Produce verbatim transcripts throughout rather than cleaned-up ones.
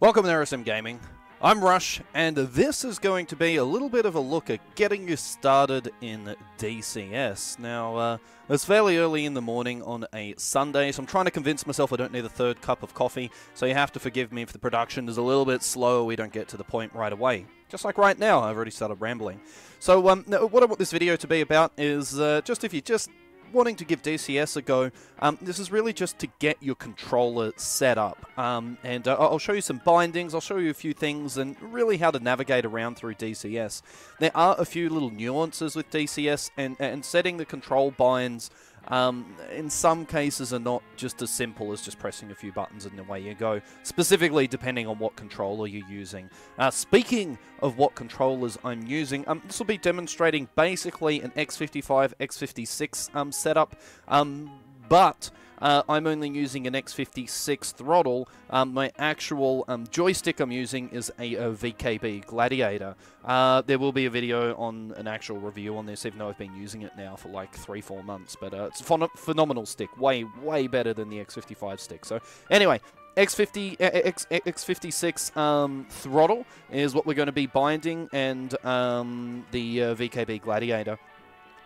Welcome to Aero Sim Gaming. I'm Rush, and this is going to be a little bit of a look at getting you started in D C S. Now, uh, it's fairly early in the morning on a Sunday, so I'm trying to convince myself I don't need a third cup of coffee, so you have to forgive me if the production is a little bit slow, we don't get to the point right away. Just like right now, I've already started rambling. So, um, what I want this video to be about is uh, just if you just... wanting to give D C S a go, um, this is really just to get your controller set up. Um, and uh, I'll show you some bindings, I'll show you a few things, and really how to navigate around through D C S. There are a few little nuances with D C S, and, and setting the control binds um, in some cases are not just as simple as just pressing a few buttons and away you go, specifically depending on what controller you're using. Uh, speaking of what controllers I'm using, um, this will be demonstrating basically an X fifty-five, X fifty-six um, setup, um, but uh, I'm only using an X fifty-six throttle. Um, my actual um, joystick I'm using is a, a V K B Gladiator. Uh, there will be a video on an actual review on this, even though I've been using it now for like three, four months, but uh, it's a ph phenomenal stick, way, way better than the X fifty-five stick. So anyway, X fifty, X fifty-six um, throttle is what we're going to be binding, and um, the uh, V K B Gladiator.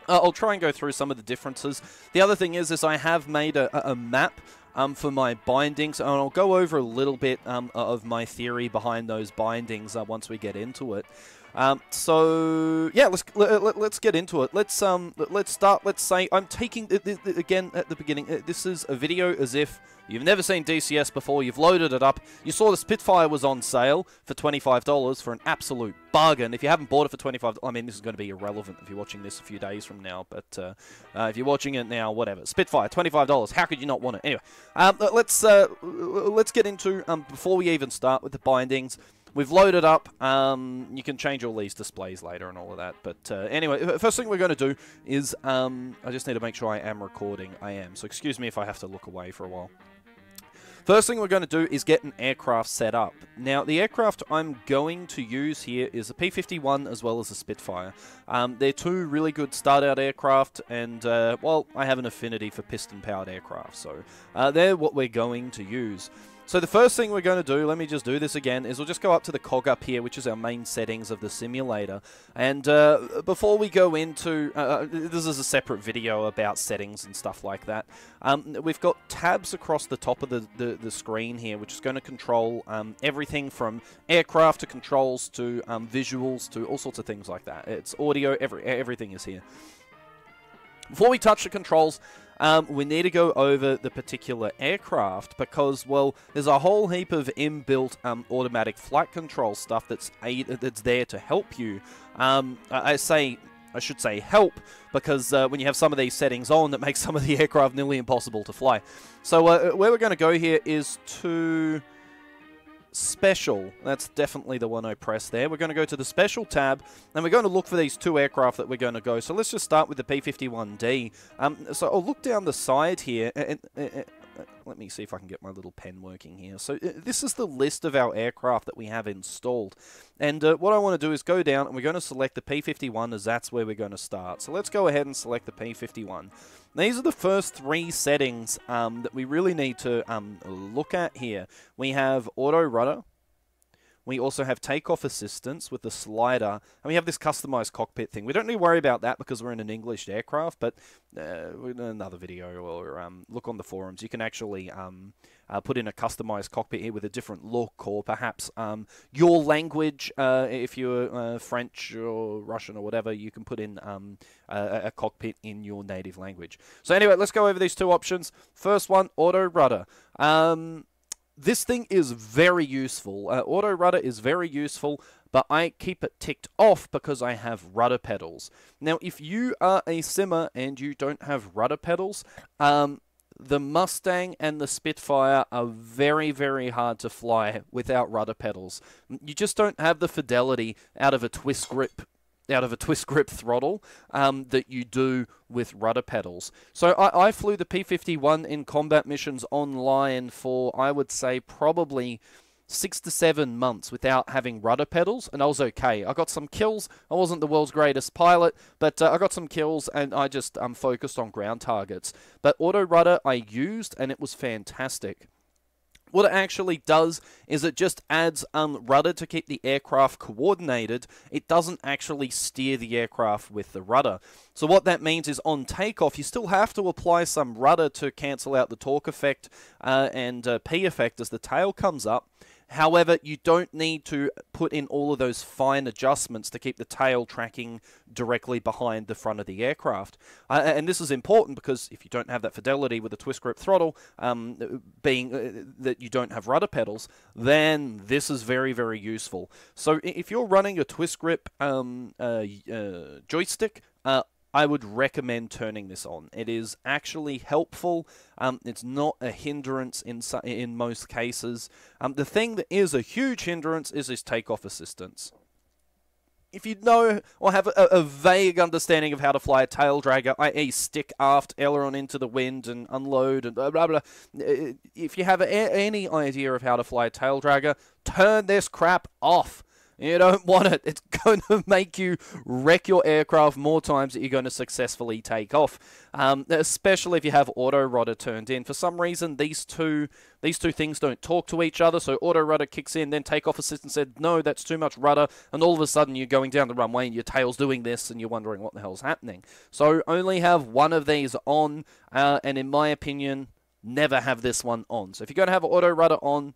Uh, I'll try and go through some of the differences. The other thing is, is I have made a, a map um, for my bindings, and I'll go over a little bit um, of my theory behind those bindings uh, once we get into it. Um, so yeah, let's let, let's get into it. Let's um let's start. Let's say I'm taking again at the beginning. This is a video as if you've never seen D C S before. You've loaded it up. You saw the Spitfire was on sale for twenty-five dollars for an absolute bargain. If you haven't bought it for twenty-five dollars, I mean, this is going to be irrelevant if you're watching this a few days from now. But uh, uh, if you're watching it now, whatever. Spitfire, twenty-five dollars. How could you not want it? Anyway, um, let's uh, let's get into um before we even start with the bindings. We've loaded up, um, you can change all these displays later and all of that, but uh, anyway, first thing we're going to do is, um, I just need to make sure I am recording, I am, so excuse me if I have to look away for a while. First thing we're going to do is get an aircraft set up. Now, the aircraft I'm going to use here is a P fifty-one as well as a Spitfire. Um, they're two really good start-out aircraft, and, uh, well, I have an affinity for piston-powered aircraft, so uh, they're what we're going to use. So the first thing we're going to do, let me just do this again, is we'll just go up to the cog up here, which is our main settings of the simulator. And uh, before we go into, uh, this is a separate video about settings and stuff like that. Um, we've got tabs across the top of the, the, the screen here, which is going to control um, everything from aircraft to controls to um, visuals to all sorts of things like that. It's audio, every, everything is here. Before we touch the controls, um, we need to go over the particular aircraft because, well, there's a whole heap of inbuilt um, automatic flight control stuff that's aid that's there to help you. Um, I say, I should say help, because uh, when you have some of these settings on, that makes some of the aircraft nearly impossible to fly. So uh, where we're going to go here is to Special. That's definitely the one I pressed there. We're going to go to the Special tab, and we're going to look for these two aircraft that we're going to go. So let's just start with the P fifty-one D. Um, so I'll look down the side here, and, and, and let me see if I can get my little pen working here. So uh, this is the list of our aircraft that we have installed. And uh, what I want to do is go down, and we're going to select the P fifty-one, as that's where we're going to start. So let's go ahead and select the P fifty-one. These are the first three settings um, that we really need to um, look at here. We have auto rudder. We also have takeoff assistance with the slider, and we have this customized cockpit thing. We don't need to worry about that because we're in an English aircraft, but uh, in another video or um, look on the forums, you can actually um, uh, put in a customized cockpit here with a different look, or perhaps um, your language, uh, if you're uh, French or Russian or whatever, you can put in um, a, a cockpit in your native language. So anyway, let's go over these two options. First one, auto rudder. Um, This thing is very useful. Uh, auto rudder is very useful, but I keep it ticked off because I have rudder pedals. Now, if you are a simmer and you don't have rudder pedals, um, the Mustang and the Spitfire are very, very hard to fly without rudder pedals. You just don't have the fidelity out of a twist grip out of a twist grip throttle um, that you do with rudder pedals. So I, I flew the P fifty-one in combat missions online for, I would say, probably six to seven months without having rudder pedals, and I was okay. I got some kills. I wasn't the world's greatest pilot, but uh, I got some kills, and I just um, focused on ground targets. But auto rudder I used, and it was fantastic. What it actually does is it just adds a um, rudder to keep the aircraft coordinated. It doesn't actually steer the aircraft with the rudder. So what that means is on takeoff, you still have to apply some rudder to cancel out the torque effect uh, and uh, P effect as the tail comes up. However, you don't need to put in all of those fine adjustments to keep the tail tracking directly behind the front of the aircraft. Uh, and this is important because if you don't have that fidelity with a twist grip throttle, um, being uh, that you don't have rudder pedals, then this is very, very useful. So if you're running a twist grip um, uh, uh, joystick, uh, I would recommend turning this on. It is actually helpful. Um, it's not a hindrance in so, in most cases. Um, the thing that is a huge hindrance is this takeoff assistance. If you know or have a, a vague understanding of how to fly a tail dragger, that is stick aft aileron into the wind and unload and blah, blah, blah. If you have a, any idea of how to fly a tail dragger, turn this crap off. You don't want it. It's going to make you wreck your aircraft more times than you're going to successfully take off, um, especially if you have auto-rudder turned in. For some reason, these two these two things don't talk to each other, so auto-rudder kicks in, then takeoff assistance said, no, that's too much rudder, and all of a sudden you're going down the runway and your tail's doing this and you're wondering what the hell's happening. So only have one of these on, uh, and in my opinion, never have this one on. So if you're going to have auto-rudder on,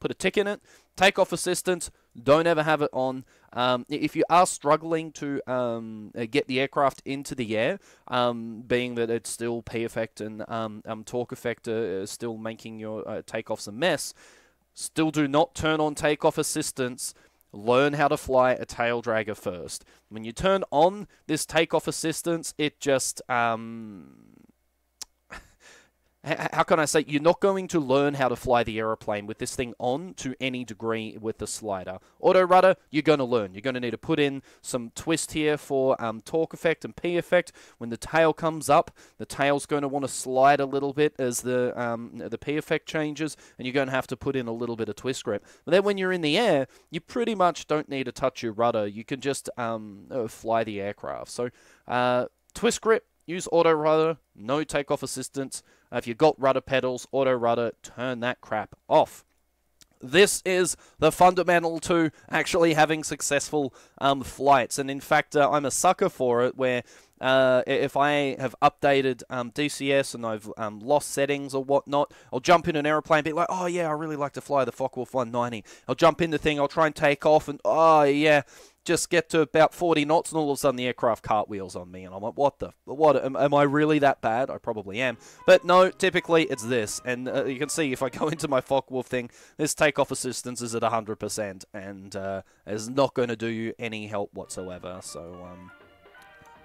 put a tick in it. Takeoff assistance, don't ever have it on. Um, if you are struggling to um, get the aircraft into the air, um, being that it's still P effect and um, um, torque effect are uh, still making your uh, takeoffs a mess, still do not turn on takeoff assistance. Learn how to fly a tail dragger first. When you turn on this takeoff assistance, it just... Um, how can I say, you're not going to learn how to fly the aeroplane with this thing on to any degree with the slider. Auto rudder, you're going to learn. You're going to need to put in some twist here for um, torque effect and P effect. When the tail comes up, the tail's going to want to slide a little bit as the um, the P effect changes, and you're going to have to put in a little bit of twist grip. But then when you're in the air, you pretty much don't need to touch your rudder. You can just um, fly the aircraft. So uh, twist grip, use auto rudder, no takeoff assistance. If you've got rudder pedals, auto rudder, turn that crap off. This is the fundamental to actually having successful um, flights. And in fact, uh, I'm a sucker for it where uh, if I have updated um, D C S and I've um, lost settings or whatnot, I'll jump in an airplane and be like, oh yeah, I really like to fly the Focke-Wulf one ninety. I'll jump in the thing, I'll try and take off and oh yeah, just get to about forty knots and all of a sudden the aircraft cartwheels on me and I'm like, what the, what, am, am I really that bad? I probably am. But no, typically it's this, and uh, you can see if I go into my Focke-Wulf thing, this takeoff assistance is at one hundred percent and uh, is not going to do you any help whatsoever, so um,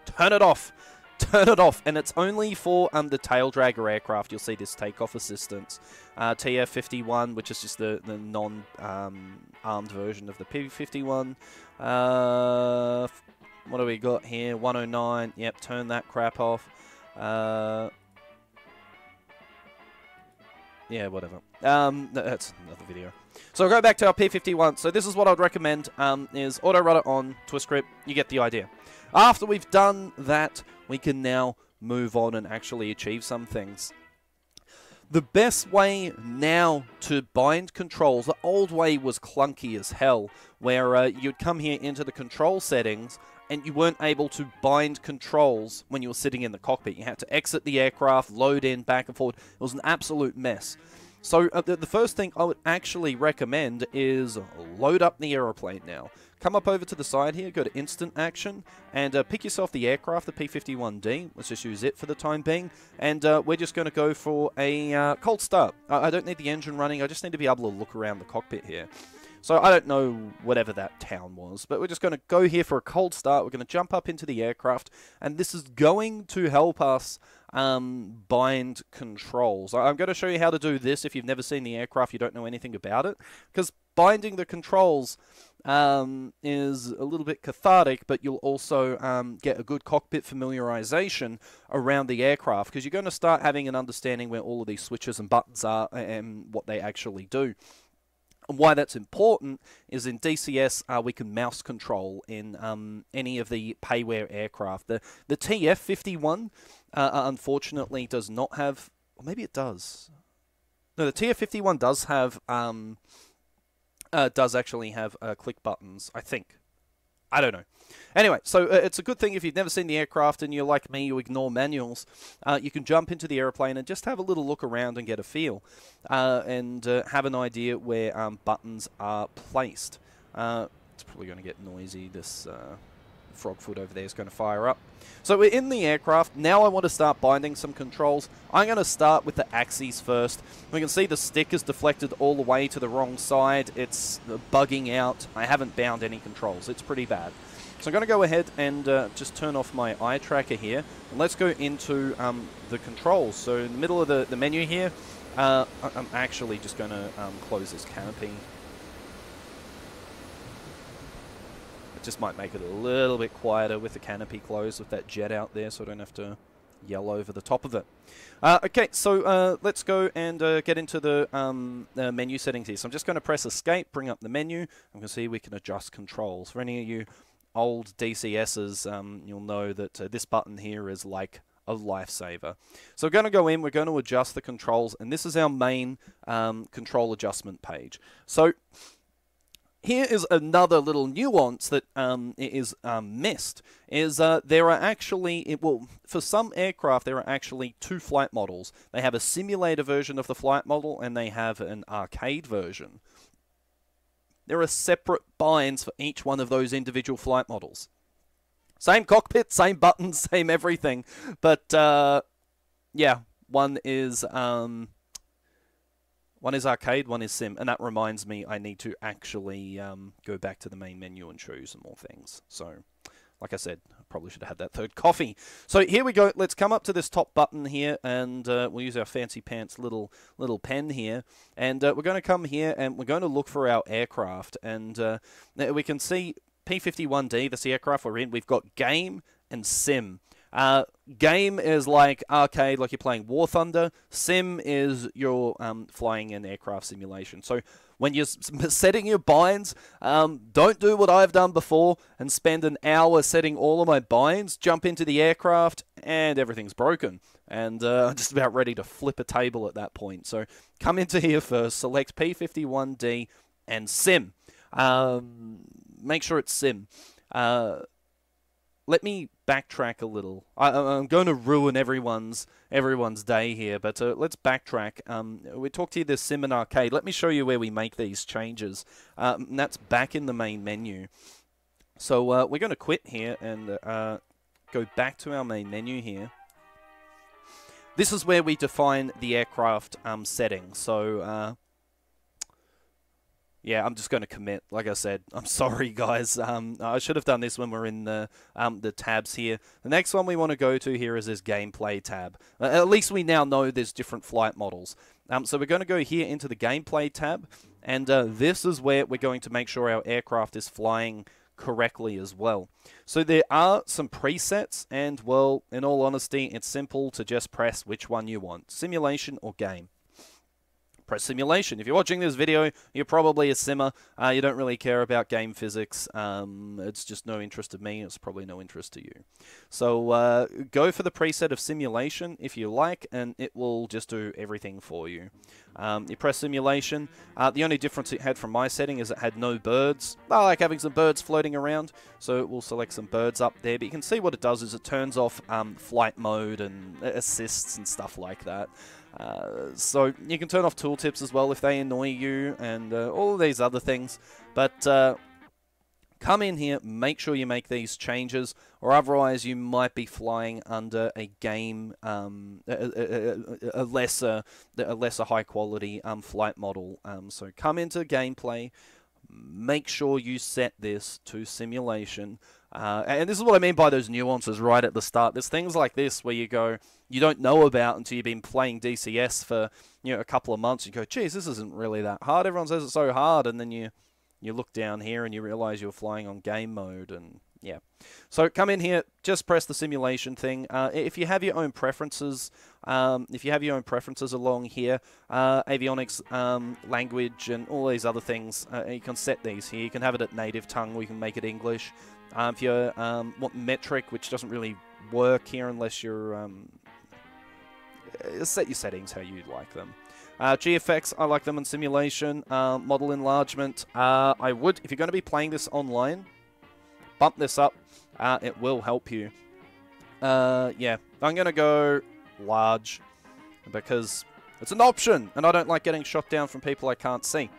turn it off. Turn it off, and it's only for um, the tail dragger aircraft. You'll see this takeoff assistance, uh, T F fifty-one, which is just the, the non um, armed version of the P fifty-one. Uh, what do we got here? one oh nine. Yep, turn that crap off. Uh, yeah, whatever. Um, that's another video. So we'll go back to our P fifty-one. So this is what I'd recommend: um, is auto rudder on, twist grip. You get the idea. After we've done that, we can now move on and actually achieve some things. The best way now to bind controls, the old way was clunky as hell, where uh, you'd come here into the control settings and you weren't able to bind controls when you were sitting in the cockpit. You had to exit the aircraft, load in, back and forth. It was an absolute mess. So uh, the, the first thing I would actually recommend is load up the aeroplane now. Come up over to the side here, go to Instant Action, and uh, pick yourself the aircraft, the P fifty-one D. Let's just use it for the time being. And uh, we're just going to go for a uh, cold start. I, I don't need the engine running, I just need to be able to look around the cockpit here. So I don't know whatever that town was, but we're just going to go here for a cold start. We're going to jump up into the aircraft, and this is going to help us um, bind controls. I'm going to show you how to do this if you've never seen the aircraft, you don't know anything about it, because binding the controls um, is a little bit cathartic, but you'll also um, get a good cockpit familiarization around the aircraft, because you're going to start having an understanding where all of these switches and buttons are and what they actually do. And why that's important is in D C S uh, we can mouse control in um, any of the payware aircraft. The the T F fifty-one uh, unfortunately does not have, or maybe it does. No, the T F fifty-one does have um, uh, does actually have uh, click buttons, I think. I don't know. Anyway, so uh, it's a good thing if you've never seen the aircraft and you're like me, you ignore manuals. Uh, you can jump into the airplane and just have a little look around and get a feel, uh, and uh, have an idea where um, buttons are placed. Uh, it's probably going to get noisy. This uh, frogfoot over there is going to fire up. So we're in the aircraft. Now I want to start binding some controls. I'm going to start with the axes first. We can see the stick is deflected all the way to the wrong side. It's bugging out. I haven't bound any controls. It's pretty bad. So I'm going to go ahead and uh, just turn off my eye tracker here. And let's go into um, the controls. So in the middle of the, the menu here, uh, I'm actually just going to um, close this canopy. Just might make it a little bit quieter with the canopy closed with that jet out there, so I don't have to yell over the top of it. Uh, okay, so uh, let's go and uh, get into the, um, the menu settings here. So I'm just going to press escape, bring up the menu, and we can see we can adjust controls. For any of you old D C Ss, um, you'll know that uh, this button here is like a lifesaver. So we're going to go in, we're going to adjust the controls, and this is our main um, control adjustment page. So here is another little nuance that um, is um, missed, is uh, there are actually, it will, for some aircraft, there are actually two flight models. They have a simulator version of the flight model, and they have an arcade version. There are separate binds for each one of those individual flight models. Same cockpit, same buttons, same everything, but uh, yeah, one is... Um, One is arcade, one is sim, and that reminds me I need to actually um, go back to the main menu and choose some more things. So, like I said, I probably should have had that third coffee. So here we go. Let's come up to this top button here, and uh, we'll use our fancy pants little little pen here. And uh, we're going to come here, and we're going to look for our aircraft. And uh, we can see P fifty-one D, this aircraft we're in. We've got game and sim. Uh, game is like arcade, like you're playing War Thunder. Sim is you're um, flying an aircraft simulation. So when you're setting your binds, um, don't do what I've done before and spend an hour setting all of my binds, jump into the aircraft, and everything's broken. And uh, I'm just about ready to flip a table at that point. So come into here first, select P fifty-one D and sim. Um, make sure it's sim. Uh, let me... backtrack a little. I, I'm going to ruin everyone's everyone's day here, but uh, let's backtrack. Um, we talked here this sim and arcade. Let me show you where we make these changes. Um, and that's back in the main menu. So uh, we're going to quit here and uh, go back to our main menu here. This is where we define the aircraft um, setting. So uh, yeah, I'm just going to commit. Like I said, I'm sorry, guys. Um, I should have done this when we're in the um, the tabs here. The next one we want to go to here is this gameplay tab. Uh, at least we now know there's different flight models. Um, so we're going to go here into the gameplay tab, and uh, this is where we're going to make sure our aircraft is flying correctly as well. So there are some presets, and well, in all honesty, it's simple to just press which one you want, simulation or game. Press simulation. If you're watching this video, you're probably a simmer. Uh, you don't really care about game physics. Um, it's just no interest to me. It's probably no interest to you. So uh, go for the preset of simulation if you like, and it will just do everything for you. Um, you press simulation. Uh, the only difference it had from my setting is it had no birds. I like having some birds floating around, so we'll select some birds up there. But you can see what it does is it turns off um, flight mode and assists and stuff like that. Uh, so you can turn off tooltips as well if they annoy you and uh, all of these other things. But uh, come in here, make sure you make these changes, or otherwise you might be flying under a game, um, a, a, a lesser, a lesser high quality um, flight model. Um, so come into gameplay, make sure you set this to simulation. Uh, and this is what I mean by those nuances right at the start. There's things like this where you go, you don't know about until you've been playing D C S for you know a couple of months. You go, geez, this isn't really that hard. Everyone says it's so hard, and then you you look down here and you realize you're flying on game mode, and yeah. So come in here, just press the simulation thing. Uh, if you have your own preferences, um, if you have your own preferences along here, uh, avionics, um, language, and all these other things, uh, you can set these here. You can have it at native tongue, or you can make it English. Um, if you um, want metric, which doesn't really work here unless you're um, set your settings how you like them. Uh, G F X, I like them in simulation. Uh, model enlargement, uh, I would, if you're going to be playing this online, bump this up. Uh, it will help you. Uh, yeah, I'm going to go large because it's an option, and I don't like getting shot down from people I can't see.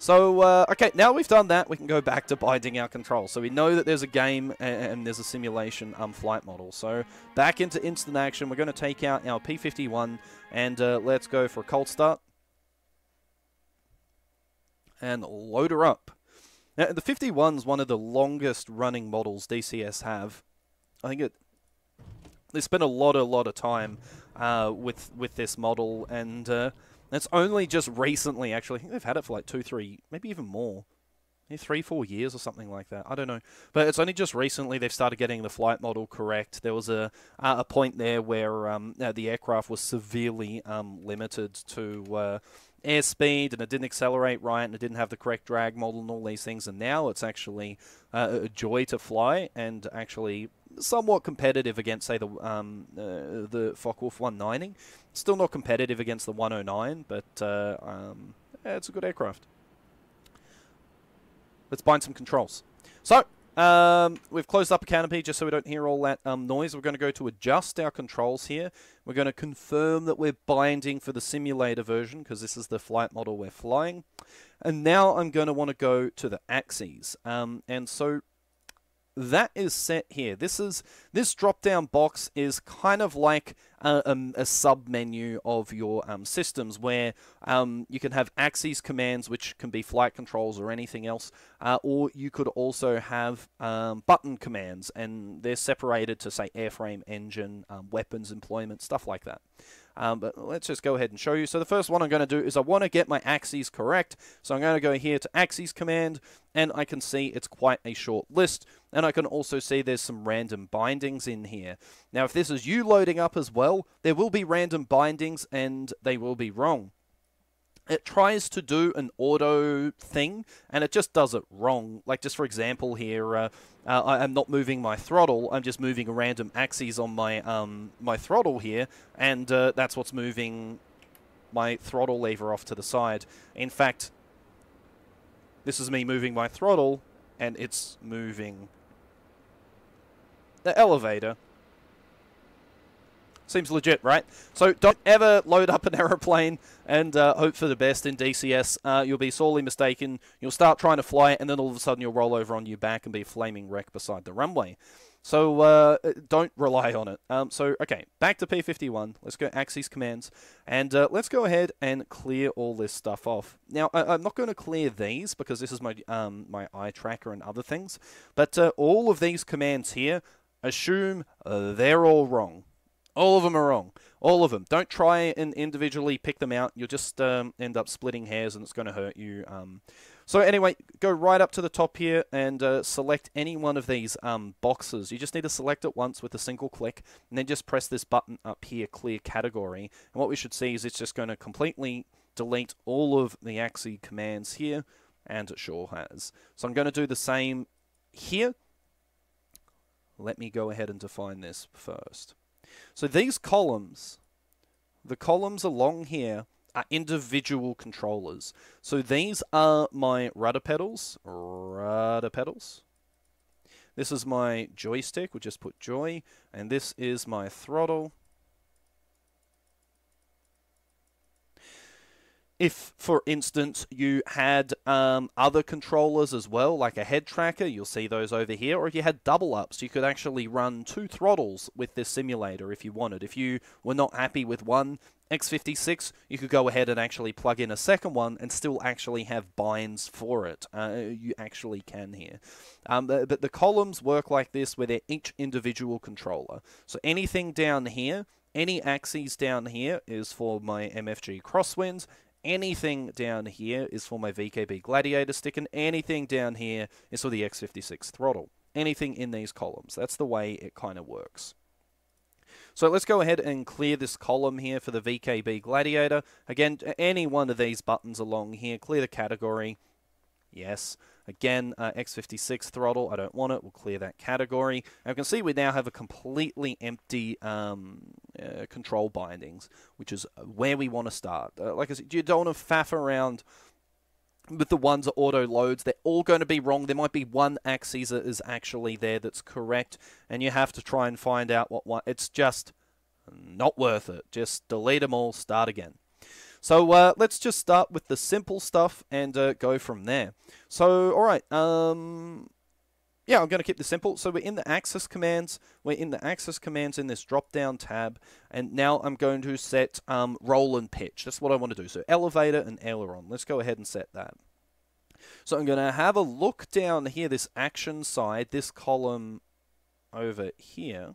So, uh, okay, now we've done that, we can go back to binding our control. So we know that there's a game and, and there's a simulation um, flight model. So back into instant action, we're going to take out our P fifty-one, and uh, let's go for a cold start. And load her up. Now, the fifty-one's one of the longest running models D C S have. I think it... They spent a lot, a lot of time uh, with, with this model, and... Uh, It's only just recently, actually. I think they've had it for like two, three, maybe even more. Maybe three, four years or something like that. I don't know. But it's only just recently they've started getting the flight model correct. There was a uh, a point there where um, uh, the aircraft was severely um, limited to uh, airspeed, and it didn't accelerate right, and it didn't have the correct drag model and all these things. And now it's actually uh, a joy to fly, and actually... somewhat competitive against, say, the um, uh, the Focke-Wulf one ninety. Still not competitive against the one oh nine, but uh, um, yeah, it's a good aircraft. Let's bind some controls. So, um, we've closed up a canopy just so we don't hear all that um, noise. We're going to go to adjust our controls here. We're going to confirm that we're binding for the simulator version, because this is the flight model we're flying. And now I'm going to want to go to the axes. Um, and so... that is set here. This is this drop-down box is kind of like a, um, a sub-menu of your um, systems, where um, you can have axes commands, which can be flight controls or anything else, uh, or you could also have um, button commands, and they're separated to, say, airframe, engine, um, weapons, employment, stuff like that. Um, but let's just go ahead and show you. So the first one I'm going to do is I want to get my axes correct. So I'm going to go here to axes command, and I can see it's quite a short list. And I can also see there's some random bindings in here. Now, if this is you loading up as well, there will be random bindings, and they will be wrong. It tries to do an auto thing, and it just does it wrong. Like, just for example here, uh, uh, I am not moving my throttle. I'm just moving random axes on my um, my throttle here, and uh, that's what's moving my throttle lever off to the side. In fact, this is me moving my throttle, and it's moving the elevator. Seems legit, right? So don't ever load up an aeroplane and uh, hope for the best in D C S. Uh, you'll be sorely mistaken. You'll start trying to fly it, and then all of a sudden you'll roll over on your back and be a flaming wreck beside the runway. So uh, don't rely on it. Um, so, okay, back to P fifty-one. Let's go axes commands, and uh, let's go ahead and clear all this stuff off. Now, I I'm not going to clear these because this is my, um, my eye tracker and other things, but uh, all of these commands here, assume uh, they're all wrong. All of them are wrong. All of them. Don't try and individually pick them out. You'll just um, end up splitting hairs, and it's going to hurt you. Um, so anyway, go right up to the top here and uh, select any one of these um, boxes. You just need to select it once with a single click, and then just press this button up here, clear category. And what we should see is it's just going to completely delete all of the axis commands here, and it sure has. So I'm going to do the same here. Let me go ahead and define this first. So these columns, the columns along here, are individual controllers. So these are my rudder pedals, rudder pedals. This is my joystick, we'll just put joy, and this is my throttle. If, for instance, you had um, other controllers as well, like a head tracker, you'll see those over here. Or if you had double-ups, you could actually run two throttles with this simulator if you wanted. If you were not happy with one X fifty-six, you could go ahead and actually plug in a second one and still actually have binds for it. Uh, you actually can here. Um, but, but the columns work like this, where they're each individual controller. So anything down here, any axes down here is for my M F G Crosswinds. Anything down here is for my V K B Gladiator stick, and anything down here is for the X fifty-six throttle. Anything in these columns. That's the way it kind of works. So let's go ahead and clear this column here for the V K B Gladiator. Again, any one of these buttons along here, clear the category, Yes. Again, uh, X fifty-six throttle, I don't want it. We'll clear that category. And you can see we now have a completely empty um, uh, control bindings, which is where we want to start. Uh, like I said, you don't want to faff around with the ones that auto loads. They're all going to be wrong. There might be one axis that is actually there that's correct, and you have to try and find out what one. It's just not worth it. Just delete them all, start again. So uh, let's just start with the simple stuff and uh, go from there. So, all right. Um, yeah, I'm going to keep this simple. So we're in the axis commands. We're in the axis commands in this drop-down tab. And now I'm going to set um, roll and pitch. That's what I want to do. So elevator and aileron. Let's go ahead and set that. So I'm going to have a look down here, this action side, this column over here.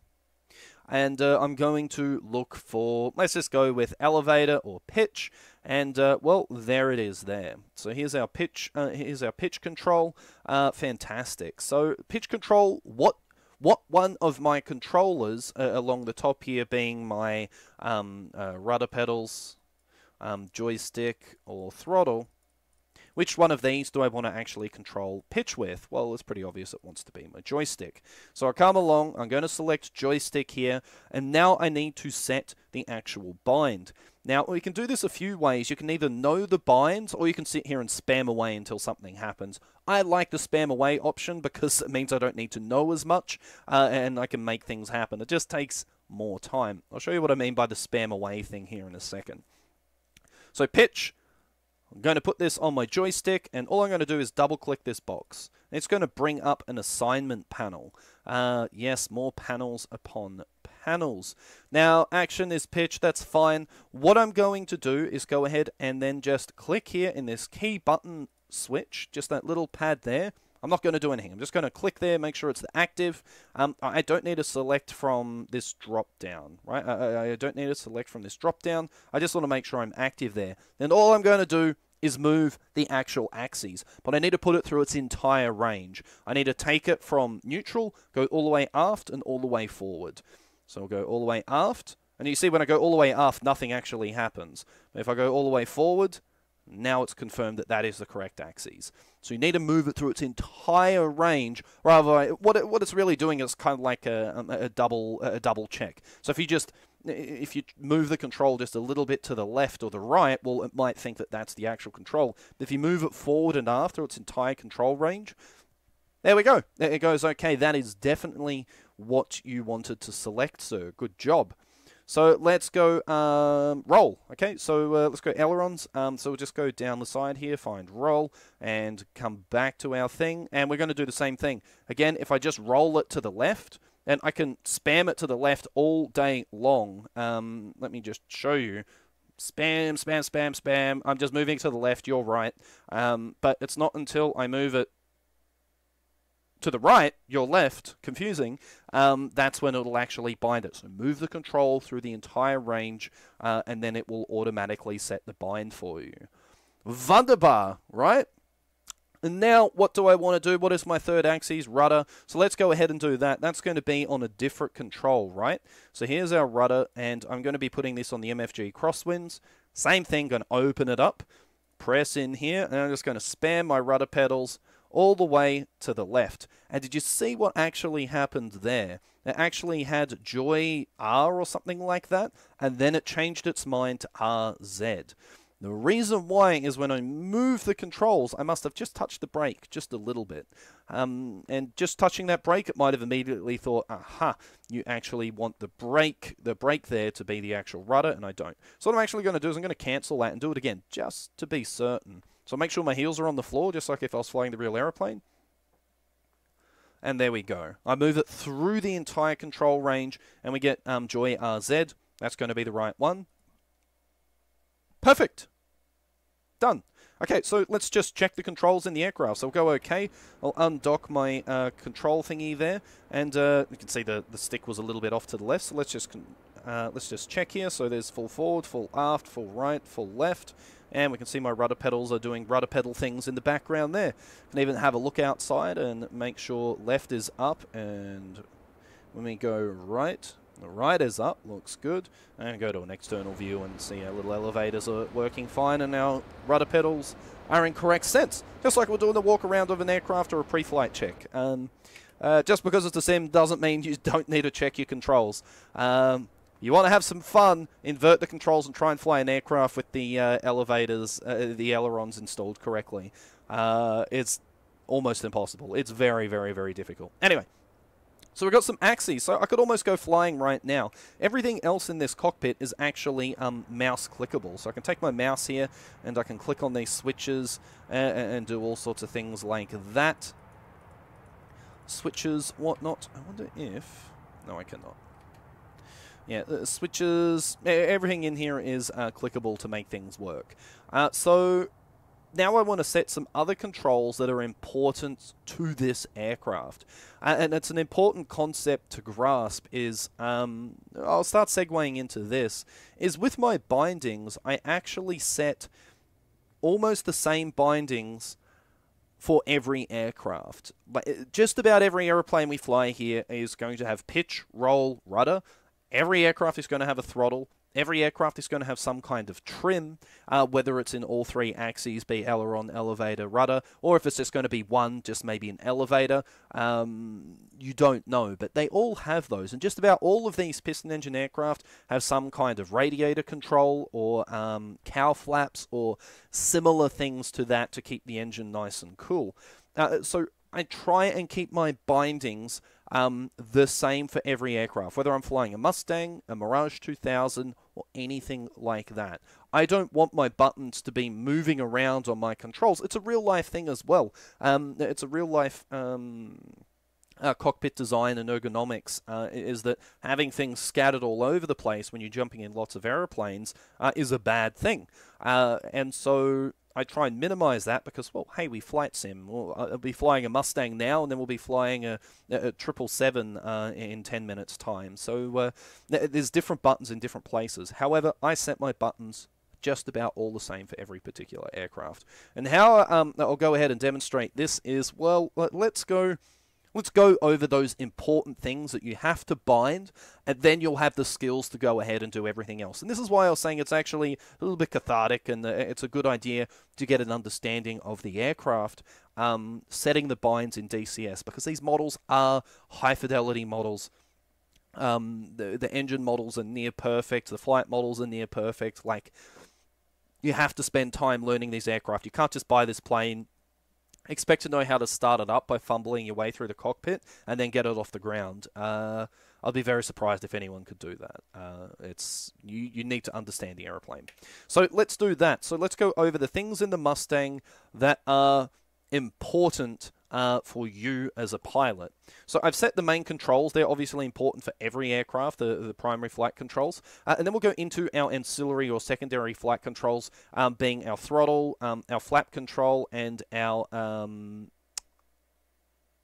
And uh, I'm going to look for, let's just go with elevator or pitch, and uh, well, there it is there. So here's our pitch, uh, here's our pitch control, uh, fantastic. So pitch control, what what one of my controllers uh, along the top here being my um, uh, rudder pedals, um, joystick or throttle, which one of these do I want to actually control pitch with? Well, it's pretty obvious it wants to be my joystick. So I come along, I'm going to select joystick here, and now I need to set the actual bind. Now, we can do this a few ways. You can either know the binds, or you can sit here and spam away until something happens. I like the spam away option because it means I don't need to know as much, uh, and I can make things happen. It just takes more time. I'll show you what I mean by the spam away thing here in a second. So pitch. I'm going to put this on my joystick, and all I'm going to do is double-click this box. It's going to bring up an assignment panel. Uh, yes, more panels upon panels. Now, action is pitch, that's fine. What I'm going to do is go ahead and then just click here in this key button switch, just that little pad there. I'm not going to do anything. I'm just going to click there, make sure it's the active. Um, I don't need to select from this drop-down, right? I, I don't need to select from this drop-down. I just want to make sure I'm active there. Then all I'm going to do is move the actual axes, but I need to put it through its entire range. I need to take it from neutral, go all the way aft, and all the way forward. So I'll go all the way aft, and you see when I go all the way aft, nothing actually happens. But if I go all the way forward, now it's confirmed that that is the correct axis. So you need to move it through its entire range. Rather, what it, what it's really doing is kind of like a, a, a double a double check. So if you just if you move the control just a little bit to the left or the right, well, it might think that that's the actual control. But if you move it forward and aft through its entire control range, there we go. It goes, okay, that is definitely what you wanted to select, sir. Good job. So let's go um, roll, okay? So uh, let's go ailerons. Um, so we'll just go down the side here, find roll, and come back to our thing. And we're going to do the same thing. Again, if I just roll it to the left, and I can spam it to the left all day long. Um, let me just show you. Spam, spam, spam, spam. I'm just moving to the left, you're right. Um, but it's not until I move it to the right, your left, confusing, um, that's when it'll actually bind it. So move the control through the entire range, uh, and then it will automatically set the bind for you. Wunderbar, right? And now, what do I want to do? What is my third axis? Rudder. So let's go ahead and do that. That's going to be on a different control, right? So here's our rudder, and I'm going to be putting this on the M F G Crosswinds. Same thing, going to open it up, press in here, and I'm just going to spam my rudder pedals all the way to the left. And did you see what actually happened there? It actually had Joy R or something like that, and then it changed its mind to R Z. The reason why is when I move the controls, I must have just touched the brake just a little bit. Um, and just touching that brake, it might have immediately thought, aha, you actually want the brake, the brake there to be the actual rudder, and I don't. So what I'm actually going to do is I'm going to cancel that and do it again, just to be certain. So make sure my heels are on the floor, just like if I was flying the real aeroplane. And there we go. I move it through the entire control range, and we get um, Joy R Z. That's going to be the right one. Perfect. Done. Okay, so let's just check the controls in the aircraft. So I'll go okay. I'll undock my uh, control thingy there, and uh, you can see the the stick was a little bit off to the left. So let's just con uh, let's just check here. So there's full forward, full aft, full right, full left, and we can see my rudder pedals are doing rudder pedal things in the background there. You can even have a look outside and make sure left is up, and when we go right, The rider's up, looks good. And go to an external view and see our little elevators are working fine and our rudder pedals are in correct sense. Just like we're doing the walk around of an aircraft or a pre-flight check. Um, uh, just because it's a sim doesn't mean you don't need to check your controls. Um, You want to have some fun, invert the controls and try and fly an aircraft with the uh, elevators, uh, the ailerons installed correctly. Uh, it's almost impossible. It's very, very, very difficult. Anyway, so we've got some axes, so I could almost go flying right now. Everything else in this cockpit is actually um, mouse clickable. So I can take my mouse here and I can click on these switches and, and do all sorts of things like that. Switches, whatnot. I wonder if... No, I cannot. Yeah, uh, switches, everything in here is uh, clickable to make things work. Uh, so now I want to set some other controls that are important to this aircraft. Uh, and it's an important concept to grasp is, um, I'll start segueing into this, is with my bindings, I actually set almost the same bindings for every aircraft. But just about every airplane we fly here is going to have pitch, roll, rudder. Every aircraft is going to have a throttle. Every aircraft is going to have some kind of trim, uh, whether it's in all three axes, be aileron, elevator, rudder, or if it's just going to be one, just maybe an elevator. Um, you don't know, but they all have those. And just about all of these piston engine aircraft have some kind of radiator control or um, cow flaps or similar things to that to keep the engine nice and cool. Uh, so I try and keep my bindings Um, the same for every aircraft, whether I'm flying a Mustang, a Mirage two thousand, or anything like that. I don't want my buttons to be moving around on my controls. It's a real-life thing as well. Um, it's a real-life um, uh, cockpit design and ergonomics, uh, is that having things scattered all over the place when you're jumping in lots of aeroplanes uh, is a bad thing. Uh, and so... I try and minimize that because, well, hey, we flight sim. We'll, I'll be flying a Mustang now, and then we'll be flying a triple seven uh, in ten minutes' time. So uh, there's different buttons in different places. However, I set my buttons just about all the same for every particular aircraft. And how um, I'll go ahead and demonstrate this is, well, let's go... Let's go over those important things that you have to bind, and then you'll have the skills to go ahead and do everything else. And this is why I was saying it's actually a little bit cathartic, and it's a good idea to get an understanding of the aircraft, um, setting the binds in D C S, because these models are high-fidelity models. Um, the, the engine models are near-perfect, the flight models are near-perfect. Like, you have to spend time learning these aircraft. You can't just buy this plane, expect to know how to start it up by fumbling your way through the cockpit and then get it off the ground. Uh, I'd be very surprised if anyone could do that. Uh, it's you, you need to understand the airplane. So let's do that. So let's go over the things in the Mustang that are important uh, for you as a pilot. So I've set the main controls. They're obviously important for every aircraft, the, the primary flight controls. Uh, and then we'll go into our ancillary or secondary flight controls, um, being our throttle, um, our flap control, and our um,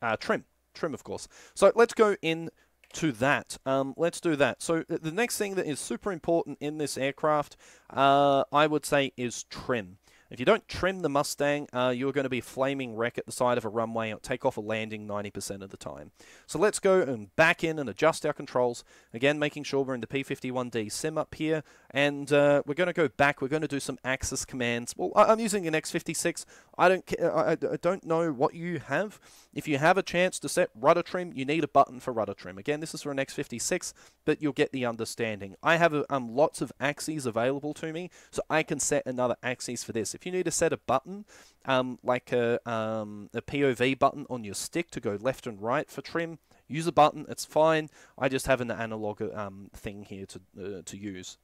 uh, trim. Trim, of course. So let's go in to that. Um, let's do that. So the next thing that is super important in this aircraft, uh, I would say, is trim. If you don't trim the Mustang, uh, you're going to be a flaming wreck at the side of a runway or take off a landing ninety percent of the time. So let's go and back in and adjust our controls. Again, making sure we're in the P fifty-one D sim up here. And uh, we're going to go back. We're going to do some axis commands. Well, I I'm using an X fifty-six. I don't, I, I don't know what you have. If you have a chance to set rudder trim, you need a button for rudder trim. Again, this is for an X fifty-six, but you'll get the understanding. I have a, um, lots of axes available to me, so I can set another axis for this. If you need to set a button, um, like a, um, a P O V button on your stick to go left and right for trim, use a button, it's fine. I just have an analog um, thing here to, uh, to use.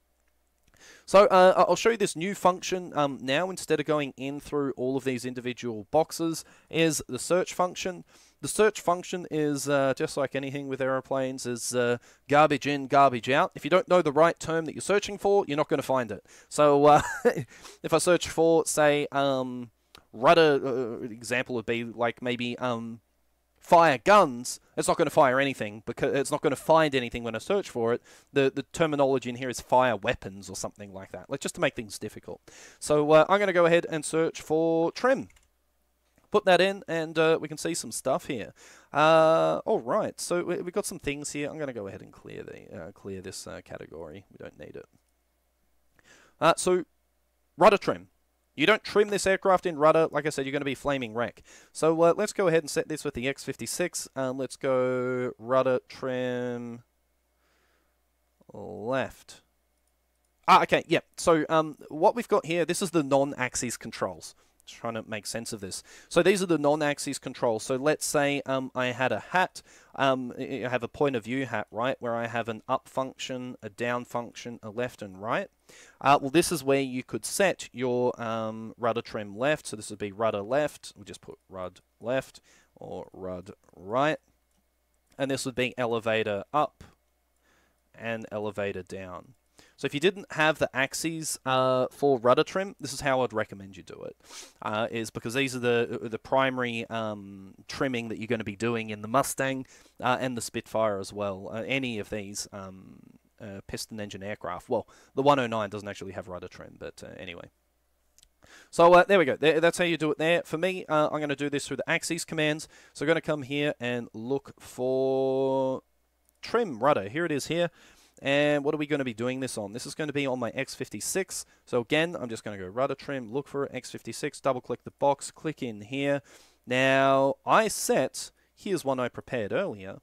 So uh, I'll show you this new function um, now. Instead of going in through all of these individual boxes, is the search function. The search function is, uh, just like anything with aeroplanes, is uh, garbage in, garbage out. If you don't know the right term that you're searching for, you're not going to find it. So uh, if I search for, say, um, rudder, uh, example would be like maybe um, fire guns, it's not going to fire anything because it's not going to find anything when I search for it. The the terminology in here is fire weapons or something like that, like just to make things difficult. So uh, I'm going to go ahead and search for trim. put that in, and uh, we can see some stuff here. Uh, all right, so we, we've got some things here. I'm going to go ahead and clear the uh, clear this uh, category. We don't need it. Uh, so rudder trim. You don't trim this aircraft in rudder. Like I said, you're going to be flaming wreck. So uh, let's go ahead and set this with the X fifty-six. Um, let's go rudder trim left. Ah, okay, yeah. So um, what we've got here, this is the non-axis controls. Just trying to make sense of this. So these are the non-axis controls. So let's say um, I had a hat. Um, I have a point of view hat, right, where I have an up function, a down function, a left and right. Uh, well, this is where you could set your um, rudder trim left. So this would be rudder left. We'll just put rud left or rud right. And this would be elevator up and elevator down. So if you didn't have the axes uh, for rudder trim, this is how I'd recommend you do it. Uh, is because these are the the primary um, trimming that you're going to be doing in the Mustang uh, and the Spitfire as well. Uh, any of these um, uh, piston engine aircraft. Well, the one oh nine doesn't actually have rudder trim, but uh, anyway. So uh, there we go. There, that's how you do it there. For me, uh, I'm going to do this through the axes commands. So I'm going to come here and look for trim rudder. Here it is here. And what are we going to be doing this on? This is going to be on my X fifty-six. So again, I'm just going to go rudder trim, look for X fifty-six, double-click the box, click in here. Now, I set, here's one I prepared earlier.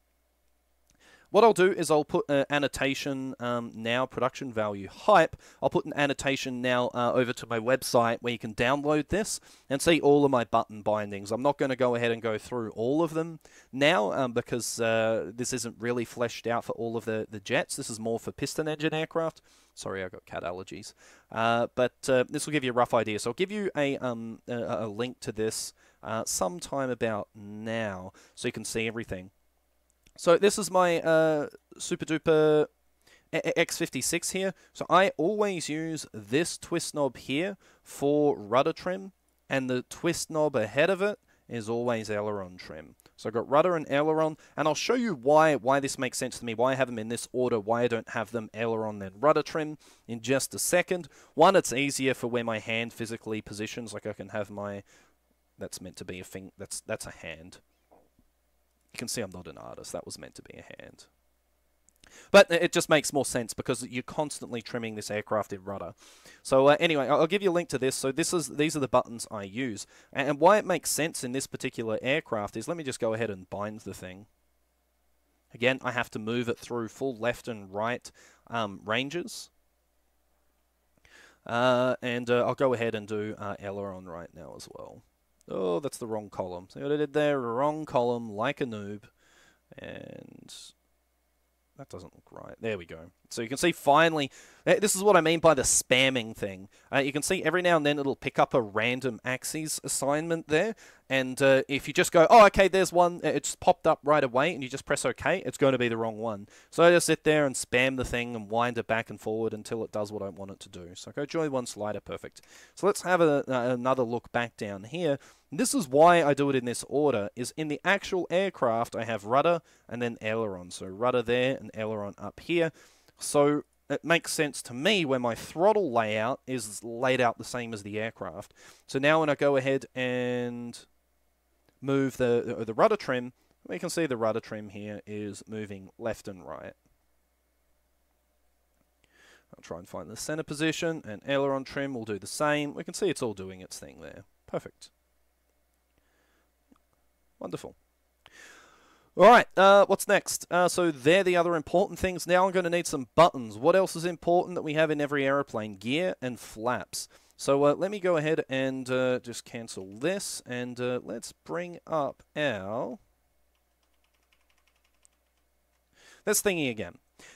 What I'll do is I'll put an annotation um, now, production value hype. I'll put an annotation now uh, over to my website where you can download this and see all of my button bindings. I'm not going to go ahead and go through all of them now um, because uh, this isn't really fleshed out for all of the, the jets. This is more for piston engine aircraft. Sorry, I got cat allergies. Uh, but uh, this will give you a rough idea. So I'll give you a, um, a, a link to this uh, sometime about now so you can see everything. So this is my uh, super duper X fifty-six here. So I always use this twist knob here for rudder trim, and the twist knob ahead of it is always aileron trim. So I've got rudder and aileron, and I'll show you why why this makes sense to me, why I have them in this order, why I don't have them aileron then rudder trim in just a second. One, it's easier for where my hand physically positions, like I can have my, that's meant to be a thing, that's, that's a hand. You can see I'm not an artist. That was meant to be a hand. But it just makes more sense because you're constantly trimming this aircraft in rudder. So uh, anyway, I'll give you a link to this. So this is these are the buttons I use. And why it makes sense in this particular aircraft is, let me just go ahead and bind the thing. Again, I have to move it through full left and right um, ranges. Uh, and uh, I'll go ahead and do uh, aileron right now as well. Oh, that's the wrong column. See what I did there? Wrong column, like a noob. And that doesn't look right. There we go. So you can see finally, this is what I mean by the spamming thing. Uh, you can see every now and then it'll pick up a random axes assignment there. And uh, if you just go, oh, okay, there's one. It's popped up right away and you just press okay, it's going to be the wrong one. So I just sit there and spam the thing and wind it back and forward until it does what I want it to do. So go join one slider, perfect. So let's have a, uh, another look back down here. And this is why I do it in this order, is in the actual aircraft, I have rudder and then aileron. So rudder there and aileron up here. So it makes sense to me where my throttle layout is laid out the same as the aircraft. So now when I go ahead and move the, the rudder trim, we can see the rudder trim here is moving left and right. I'll try and find the center position, and aileron trim will do the same. We can see it's all doing its thing there. Perfect. Wonderful. Alright, uh, what's next? Uh, so they're the other important things. Now I'm going to need some buttons. What else is important that we have in every aeroplane? Gear and flaps. So uh, let me go ahead and uh, just cancel this, and uh, let's bring up our... this thingy again.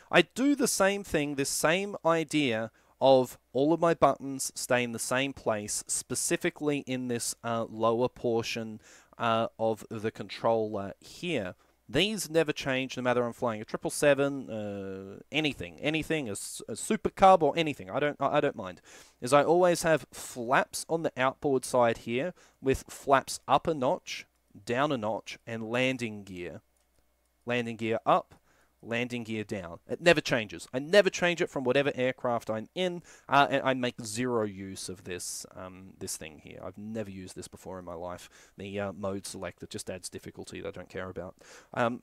I do the same thing, this same idea of all of my buttons stay in the same place, specifically in this uh, lower portion uh, of the controller here. These never change, no matter I'm flying a triple seven, uh, anything, anything, a, a super cub or anything. I don't, I don't mind. Is I always have flaps on the outboard side here, with flaps up a notch, down a notch, and landing gear. Landing gear up, landing gear down. It never changes. I never change it from whatever aircraft I'm in, uh, and I make zero use of this um, this thing here. I've never used this before in my life. The uh, mode selector just adds difficulty that I don't care about. Um,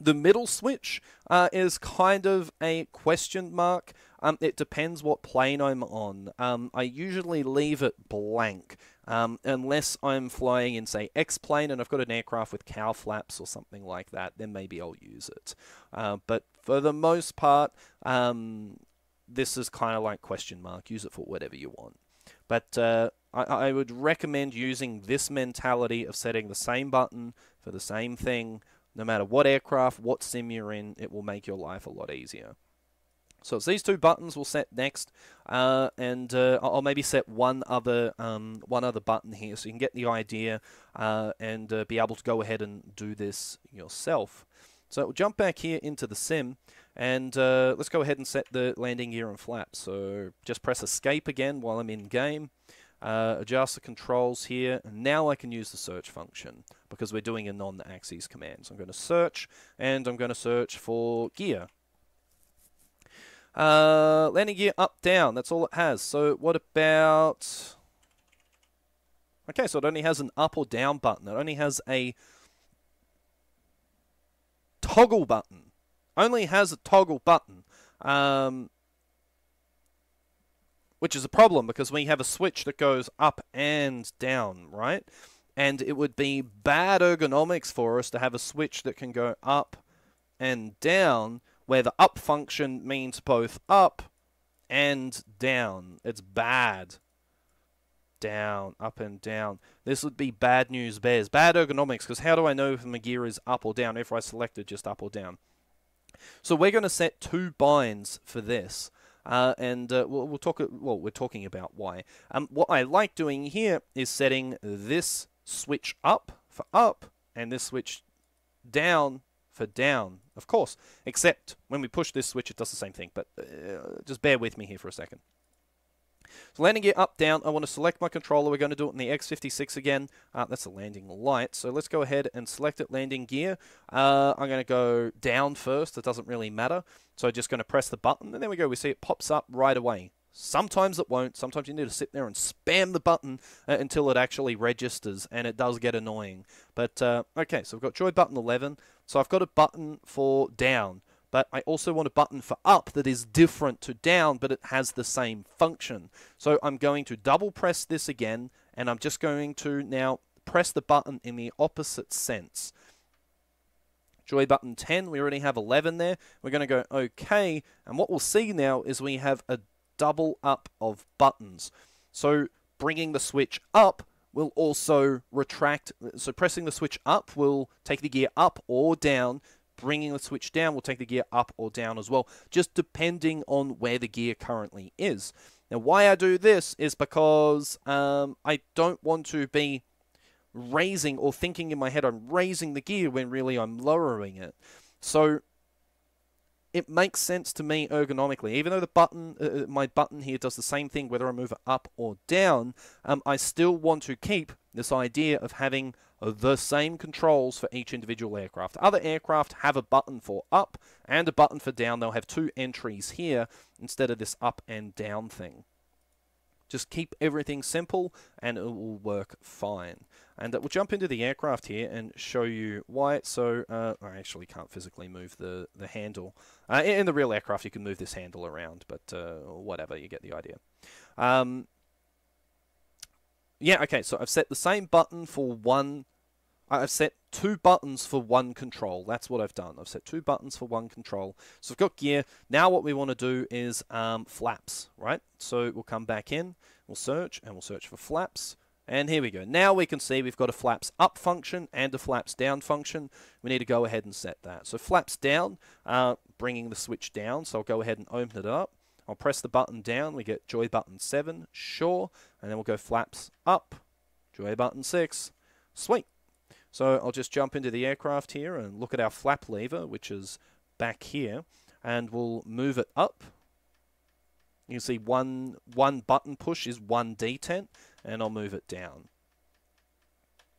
The middle switch uh, is kind of a question mark. Um, it depends what plane I'm on. Um, I usually leave it blank um, unless I'm flying in, say, X-plane and I've got an aircraft with cow flaps or something like that, then maybe I'll use it. Uh, but for the most part, um, this is kind of like question mark. Use it for whatever you want. But uh, I, I would recommend using this mentality of setting the same button for the same thing. No matter what aircraft, what sim you're in, it will make your life a lot easier. So it's these two buttons we'll set next, uh, and uh, I'll maybe set one other um, one other button here so you can get the idea uh, and uh, be able to go ahead and do this yourself. So we'll jump back here into the sim, and uh, let's go ahead and set the landing gear and flaps. So just press escape again while I'm in game. Uh, adjust the controls here, and now I can use the search function because we're doing a non-axis command. So I'm going to search, and I'm going to search for gear. Uh, landing gear up, down, that's all it has. So what about... Okay, so it only has an up or down button. It only has a toggle button. Only has a toggle button. Um... Which is a problem, because we have a switch that goes up and down, right? And it would be bad ergonomics for us to have a switch that can go up and down, where the up function means both up and down. It's bad. Down, up and down. This would be bad news bears. Bad ergonomics, because how do I know if my gear is up or down if I selected just up or down? So we're going to set two binds for this. Uh, and uh, we'll, we'll talk. Well, we're talking about why. Um, what I like doing here is setting this switch up for up and this switch down for down. Of course, except when we push this switch, it does the same thing. But uh, just bear with me here for a second. So landing gear up, down. I want to select my controller. We're going to do it in the X fifty-six again. Uh, that's a landing light. So let's go ahead and select it, landing gear. Uh, I'm going to go down first. It doesn't really matter. So just going to press the button. And there we go. We see it pops up right away. Sometimes it won't. Sometimes you need to sit there and spam the button uh, until it actually registers. And it does get annoying. But, uh, okay. So we've got joy button eleven. So I've got a button for down. But I also want a button for up that is different to down, but it has the same function. So I'm going to double press this again, and I'm just going to now press the button in the opposite sense. Joy button ten, we already have eleven there. We're going to go OK, and what we'll see now is we have a double up of buttons. So bringing the switch up will also retract, so pressing the switch up will take the gear up or down. Bringing the switch down will take the gear up or down as well, just depending on where the gear currently is. Now, why I do this is because um, I don't want to be raising or thinking in my head I'm raising the gear when really I'm lowering it. So it makes sense to me ergonomically. Even though the button, uh, my button here does the same thing whether I move it up or down, um, I still want to keep this idea of having the same controls for each individual aircraft. Other aircraft have a button for up and a button for down. They'll have two entries here instead of this up and down thing. Just keep everything simple and it will work fine. And uh, we'll jump into the aircraft here and show you why. So uh, I actually can't physically move the, the handle. Uh, in the real aircraft you can move this handle around, but uh, whatever, you get the idea. Um, yeah, okay, so I've set the same button for one... I've set two buttons for one control. That's what I've done. I've set two buttons for one control. So I've got gear. Now what we want to do is um, flaps, right? So we'll come back in, we'll search, and we'll search for flaps. And here we go. Now we can see we've got a flaps up function and a flaps down function. We need to go ahead and set that. So flaps down, uh, bringing the switch down. So I'll go ahead and open it up. I'll press the button down. We get joy button seven, sure. And then we'll go flaps up, joy button six, sweet. So I'll just jump into the aircraft here and look at our flap lever, which is back here, and we'll move it up. You can see one, one button push is one detent, and I'll move it down.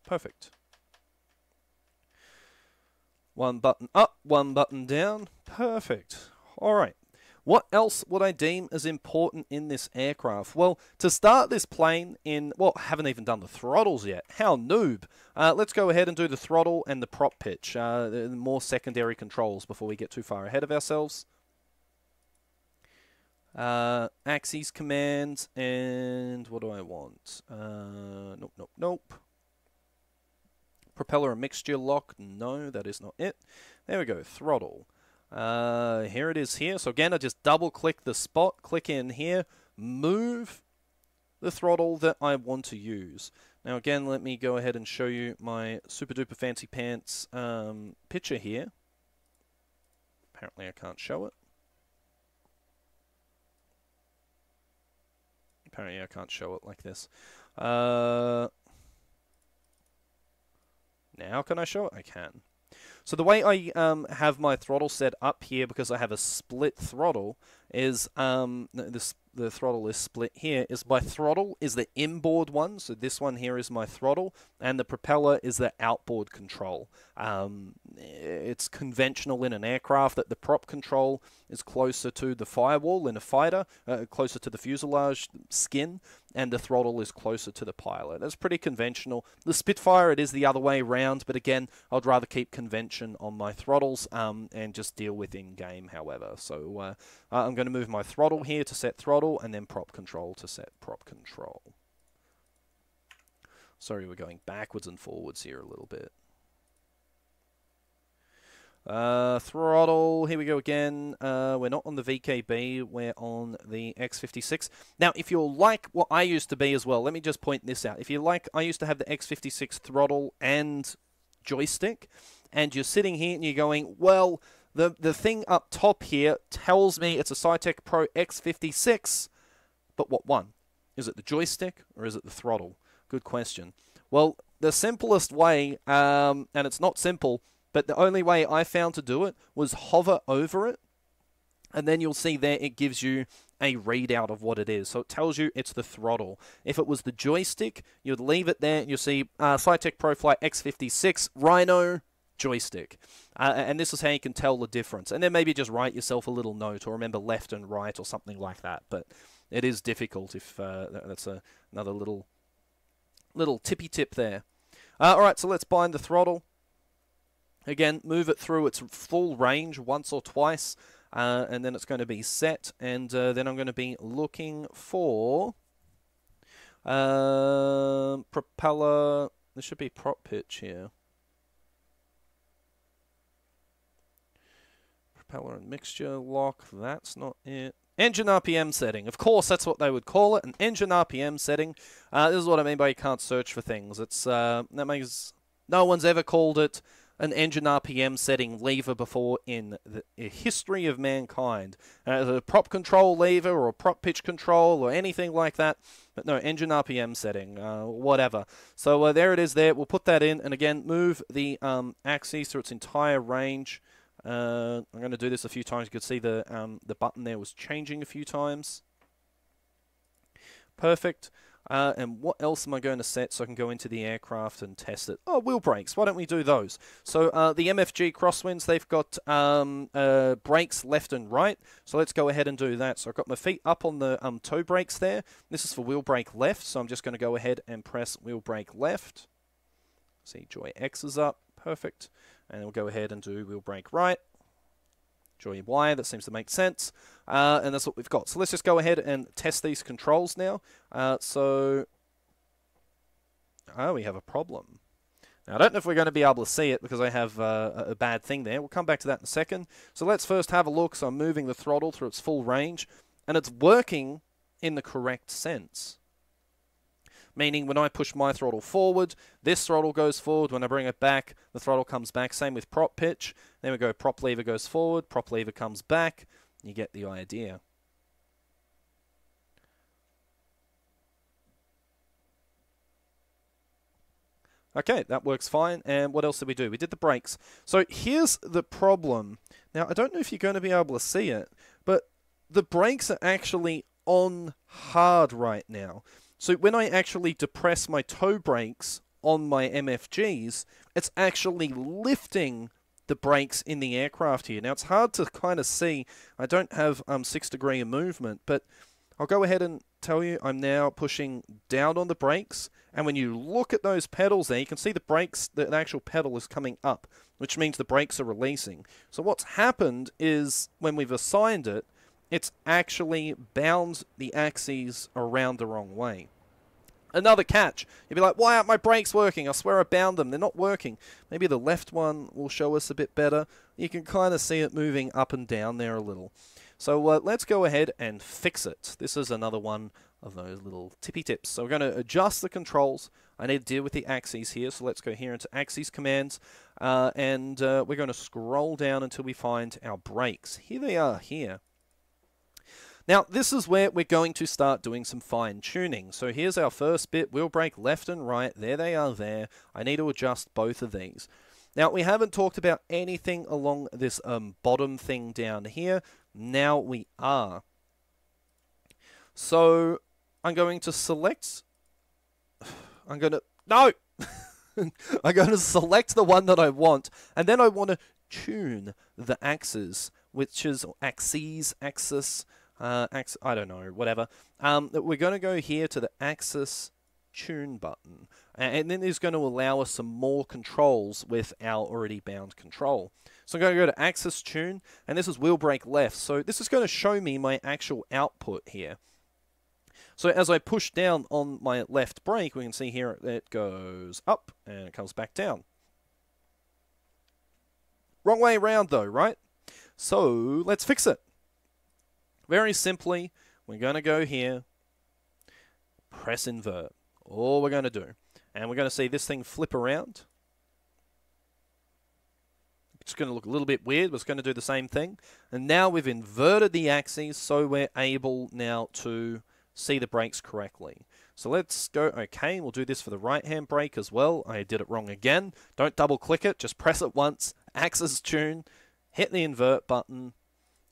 Perfect. One button up, one button down, Perfect. All right. What else would I deem as important in this aircraft? Well, to start this plane in, well, I haven't even done the throttles yet. How noob. Uh, let's go ahead and do the throttle and the prop pitch. Uh, more secondary controls before we get too far ahead of ourselves. Uh, axes commands, and what do I want? Uh, nope, nope, nope. Propeller and mixture lock. No, that is not it. There we go, throttle. Uh, here it is here. So again, I just double click the spot, click in here, move the throttle that I want to use. Now again, let me go ahead and show you my super duper fancy pants um, picture here. Apparently I can't show it. Apparently I can't show it like this. Uh, now can I show it? I can. So the way I um, have my throttle set up here, because I have a split throttle, is um, the, the throttle is split here, is my throttle is the inboard one, so this one here is my throttle, and the propeller is the outboard control. Um, it's conventional in an aircraft that the prop control is closer to the firewall in a fighter, uh, closer to the fuselage skin, and the throttle is closer to the pilot. That's pretty conventional. The Spitfire, it is the other way around, but again, I'd rather keep convention on my throttles um, and just deal with in-game, however. So uh, I'm going to move my throttle here to set throttle, and then prop control to set prop control. Sorry, we're going backwards and forwards here a little bit. Uh, throttle, here we go again. Uh, we're not on the V K B, we're on the X fifty-six. Now, if you're like what I used to be as well, let me just point this out. If you're like, I used to have the X fifty-six throttle and joystick, and you're sitting here and you're going, well, the, the thing up top here tells me it's a Cytec Pro X fifty-six, but what one? Is it the joystick or is it the throttle? Good question. Well, the simplest way, um, and it's not simple, but the only way I found to do it was hover over it, and then you'll see there it gives you a readout of what it is. So it tells you it's the throttle. If it was the joystick, you'd leave it there, and you'll see uh, Cytec ProFlight X fifty-six Rhino joystick. Uh, and this is how you can tell the difference. And then maybe just write yourself a little note, or remember left and right, or something like that. But it is difficult if uh, that's a, another little, little tippy tip there. Uh, all right, so let's bind the throttle. Again, move it through its full range once or twice, uh, and then it's going to be set, and uh, then I'm going to be looking for uh, propeller. There should be prop pitch here. Propeller and mixture lock, that's not it. Engine R P M setting. Of course, that's what they would call it, an engine R P M setting. Uh, this is what I mean by you can't search for things. It's uh, that makes no one's ever called it an engine R P M setting lever before in the history of mankind. Uh, a prop control lever or a prop pitch control or anything like that. But no, engine R P M setting, uh, whatever. So uh, there it is there. We'll put that in. And again, move the um, axis through its entire range. Uh, I'm going to do this a few times. You could see the, um, the button there was changing a few times. Perfect. Uh, and what else am I going to set so I can go into the aircraft and test it? Oh, wheel brakes. Why don't we do those? So uh, the M F G Crosswinds, they've got um, uh, brakes left and right. So let's go ahead and do that. So I've got my feet up on the um, toe brakes there. This is for wheel brake left. So I'm just going to go ahead and press wheel brake left. See, Joy X is up. Perfect. And we'll go ahead and do wheel brake right. Joy Y, that seems to make sense, uh, and that's what we've got. So let's just go ahead and test these controls now. Uh, so, oh, we have a problem. Now, I don't know if we're going to be able to see it because I have uh, a bad thing there. We'll come back to that in a second. So let's first have a look. So I'm moving the throttle through its full range, and it's working in the correct sense. Meaning when I push my throttle forward, this throttle goes forward. When I bring it back, the throttle comes back. Same with prop pitch. There we go. Prop lever goes forward. Prop lever comes back. You get the idea. Okay, that works fine. And what else did we do? We did the brakes. So here's the problem. Now, I don't know if you're going to be able to see it, but the brakes are actually on hard right now. So when I actually depress my toe brakes on my M F Gs, it's actually lifting the brakes in the aircraft here. Now, it's hard to kind of see. I don't have um, six degree of movement, but I'll go ahead and tell you I'm now pushing down on the brakes. And when you look at those pedals there, you can see the brakes, the actual pedal is coming up, which means the brakes are releasing. So what's happened is when we've assigned it, it's actually bound the axes around the wrong way. Another catch. You'd be like, why aren't my brakes working? I swear I bound them. They're not working. Maybe the left one will show us a bit better. You can kind of see it moving up and down there a little. So uh, let's go ahead and fix it. This is another one of those little tippy tips. So we're going to adjust the controls. I need to deal with the axes here. So let's go here into axes commands. Uh, and uh, we're going to scroll down until we find our brakes. Here they are here. Now, this is where we're going to start doing some fine-tuning. So here's our first bit, wheel brake left and right. There they are there. I need to adjust both of these. Now, we haven't talked about anything along this um, bottom thing down here. Now we are. So I'm going to select... I'm going to... No! I'm going to select the one that I want, and then I want to tune the axes, which is axes, axis... Uh, axis, I don't know, whatever. Um, we're going to go here to the axis tune button, and then it's going to allow us some more controls with our already bound control. So I'm going to go to axis tune, and this is wheel brake left. So this is going to show me my actual output here. So as I push down on my left brake, we can see here it goes up and it comes back down. Wrong way around though, right? So let's fix it. Very simply, we're going to go here, press invert, all we're going to do. And we're going to see this thing flip around. It's going to look a little bit weird, but it's going to do the same thing. And now we've inverted the axes, so we're able now to see the brakes correctly. So let's go, okay, we'll do this for the right-hand brake as well. I did it wrong again. Don't double-click it, just press it once, axis tune, hit the invert button,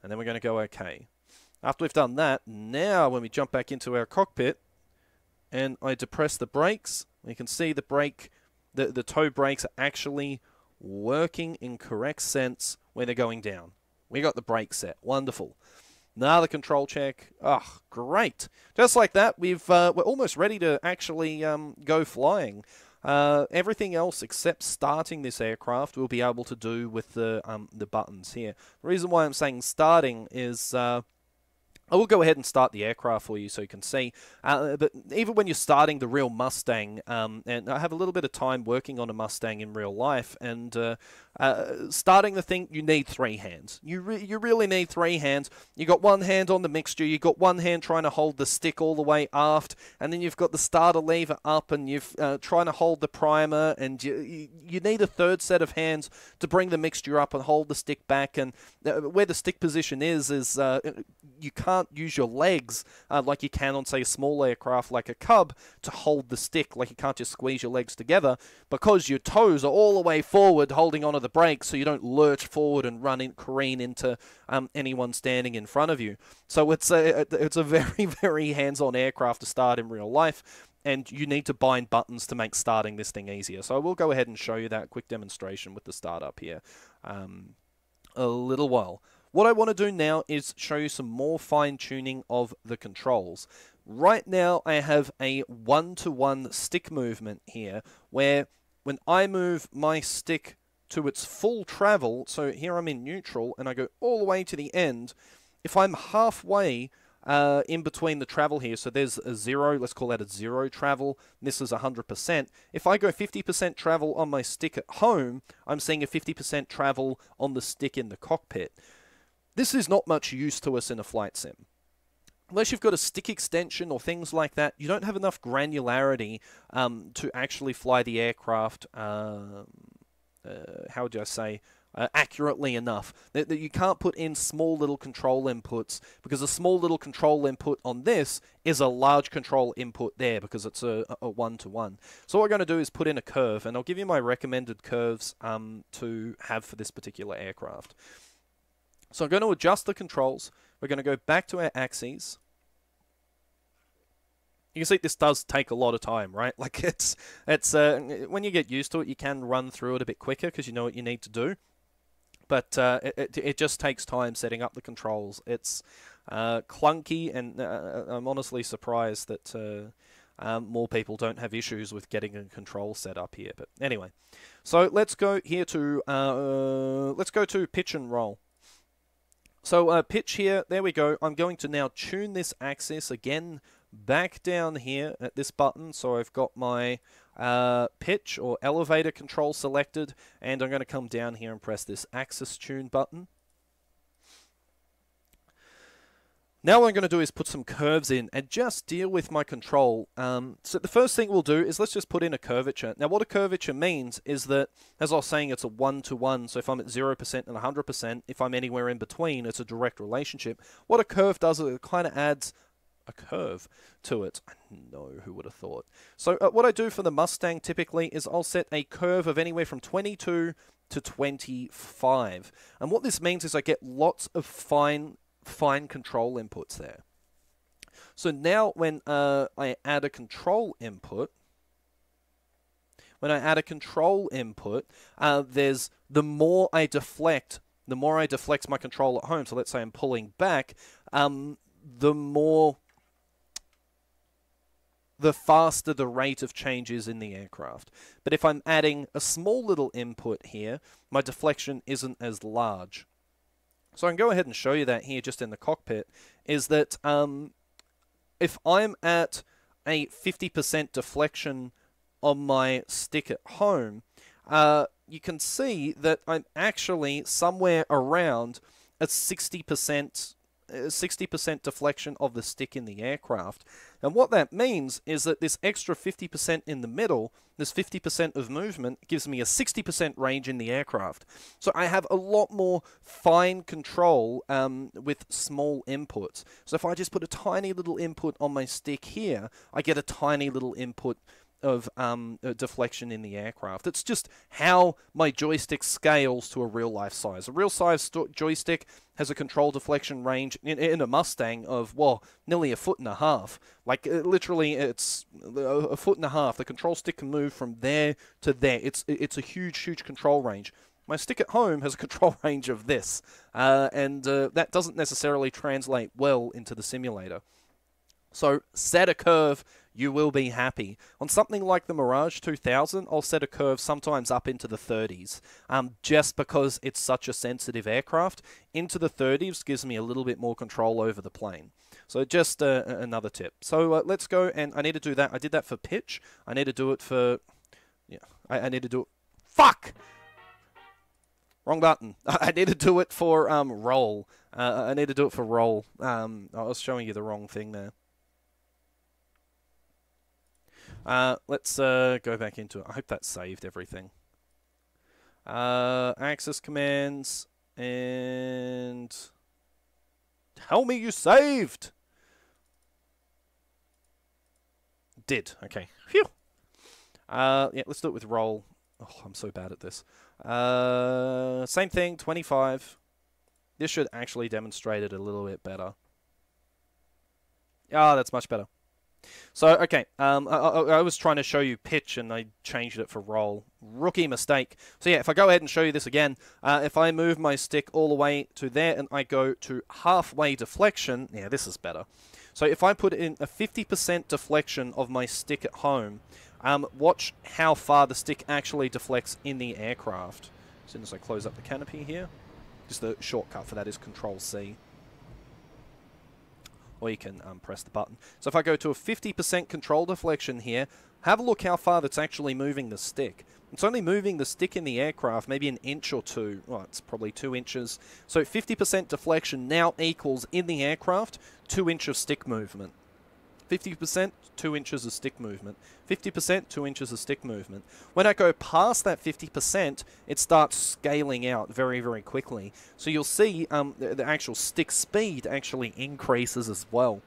and then we're going to go okay. After we've done that, now when we jump back into our cockpit and I depress the brakes, we can see the brake, the, the toe brakes are actually working in correct sense when they're going down. We got the brake set. Wonderful. Now the control check. Oh, great. Just like that, we've, uh, we're almost ready to actually um, go flying. Uh, everything else except starting this aircraft we'll be able to do with the, um, the buttons here. The reason why I'm saying starting is... Uh, I will go ahead and start the aircraft for you so you can see. Uh, but even when you're starting the real Mustang, um, and I have a little bit of time working on a Mustang in real life, and uh, uh, starting the thing, you need three hands. You, re you really need three hands. You got one hand on the mixture, you got one hand trying to hold the stick all the way aft, and then you've got the starter lever up, and you're uh, trying to hold the primer, and you, you need a third set of hands to bring the mixture up and hold the stick back, and uh, where the stick position is, is uh, you can't use your legs uh, like you can on, say, a small aircraft like a Cub to hold the stick. Like you can't just squeeze your legs together because your toes are all the way forward holding onto the brakes so you don't lurch forward and run in, careen into um, anyone standing in front of you. So it's a, it's a very, very hands-on aircraft to start in real life, and you need to bind buttons to make starting this thing easier. So I will go ahead and show you that quick demonstration with the start up here um, a little while. What I want to do now is show you some more fine-tuning of the controls. Right now, I have a one-to-one stick movement here, where when I move my stick to its full travel, so here I'm in neutral, and I go all the way to the end, if I'm halfway uh, in between the travel here, so there's a zero, let's call that a zero travel, this is one hundred percent. If I go fifty percent travel on my stick at home, I'm seeing a fifty percent travel on the stick in the cockpit. This is not much use to us in a flight sim. Unless you've got a stick extension or things like that, you don't have enough granularity um, to actually fly the aircraft, uh, uh, how do I say, uh, accurately enough. That, that you can't put in small little control inputs, because a small little control input on this is a large control input there, because it's a one-to-one. So what we're going to do is put in a curve, and I'll give you my recommended curves um, to have for this particular aircraft. So I'm going to adjust the controls. We're going to go back to our axes. You can see this does take a lot of time, right? Like it's, it's uh, when you get used to it, you can run through it a bit quicker because you know what you need to do. But uh, it, it, it just takes time setting up the controls. It's uh, clunky, and uh, I'm honestly surprised that uh, um, more people don't have issues with getting a control set up here. But anyway, so let's go here to uh, let's go to pitch and roll. So uh, pitch here, there we go. I'm going to now tune this axis again back down here at this button. So I've got my uh, pitch or elevator control selected, and I'm going to come down here and press this axis tune button. Now what I'm going to do is put some curves in and just deal with my control. Um, so the first thing we'll do is let's just put in a curvature. Now what a curvature means is that, as I was saying, it's a one-to-one. So if I'm at zero percent and one hundred percent, if I'm anywhere in between, it's a direct relationship. What a curve does is it kind of adds a curve to it. I know, who would have thought? So uh, what I do for the Mustang typically is I'll set a curve of anywhere from twenty-two to twenty-five. And what this means is I get lots of fine fine control inputs there. So now when uh, I add a control input, when I add a control input, uh, there's the more I deflect, the more I deflect my control at home. So let's say I'm pulling back, um, the more, the faster the rate of change is in the aircraft. But if I'm adding a small little input here, my deflection isn't as large. So I can go ahead and show you that here just in the cockpit, is that um, if I'm at a fifty percent deflection on my stick at home, uh, you can see that I'm actually somewhere around a sixty percent deflection of the stick in the aircraft. And what that means is that this extra fifty percent in the middle, this fifty percent of movement, gives me a sixty percent range in the aircraft. So I have a lot more fine control um, with small inputs. So if I just put a tiny little input on my stick here, I get a tiny little input of um, deflection in the aircraft. It's just how my joystick scales to a real-life size. A real-size joystick has a control deflection range in, in a Mustang of, well, nearly a foot and a half. Like, it, literally, it's a foot and a half. The control stick can move from there to there. It's, it's a huge, huge control range. My stick at home has a control range of this, uh, and uh, that doesn't necessarily translate well into the simulator. So, set a curve, you will be happy. On something like the Mirage two thousand, I'll set a curve sometimes up into the thirties. Um, just because it's such a sensitive aircraft, into the thirties gives me a little bit more control over the plane. So just uh, another tip. So uh, let's go, and I need to do that. I did that for pitch. I need to do it for... Yeah, I, I need to do it... Fuck! Wrong button. I need to do it for um, roll. Uh, I need to do it for roll. Um, I was showing you the wrong thing there. Uh, let's uh, go back into it. I hope that saved everything. Uh, access commands, and tell me you saved! Did. Okay. Phew! Uh, yeah, let's do it with roll. Oh, I'm so bad at this. Uh, same thing, twenty-five. This should actually demonstrate it a little bit better. Ah, oh, that's much better. So, okay, um, I, I was trying to show you pitch, and I changed it for roll. Rookie mistake. So, yeah, if I go ahead and show you this again, uh, if I move my stick all the way to there and I go to halfway deflection, yeah, this is better. So, if I put in a fifty percent deflection of my stick at home, um, watch how far the stick actually deflects in the aircraft. As soon as I close up the canopy here, just the shortcut for that is control C. Or you can um, press the button. So if I go to a fifty percent control deflection here, have a look how far that's actually moving the stick. It's only moving the stick in the aircraft maybe an inch or two. Well, it's probably two inches. So fifty percent deflection now equals, in the aircraft, two inch of stick movement. fifty percent, two inches of stick movement. fifty percent, two inches of stick movement. When I go past that fifty percent, it starts scaling out very, very quickly. So you'll see um, the, the actual stick speed actually increases as well.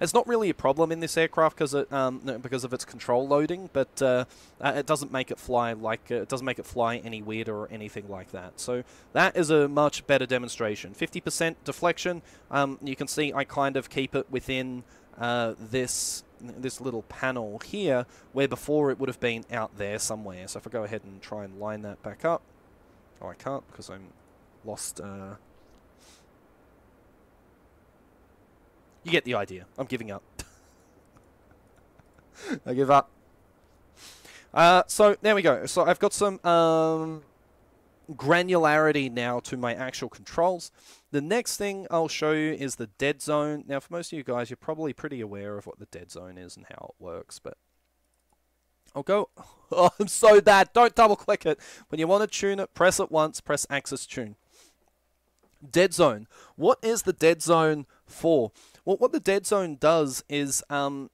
It's not really a problem in this aircraft because it, um, no, because of its control loading, but uh, uh, it doesn't make it fly like uh, it doesn't make it fly any weirder or anything like that. So that is a much better demonstration. fifty percent deflection. Um, you can see I kind of keep it within. Uh, this this little panel here, where before it would have been out there somewhere. So if I go ahead and try and line that back up, Oh, I can't because I'm lost. Uh... You get the idea. I'm giving up. I give up. Uh, so, there we go. So, I've got some um, granularity now to my actual controls. The next thing I'll show you is the dead zone. Now, for most of you guys, you're probably pretty aware of what the dead zone is and how it works, but I'll go... Oh, I'm so bad. Don't double-click it. When you want to tune it, press it once. Press Axis Tune. Dead zone. What is the dead zone for? Well, what the dead zone does is... Um,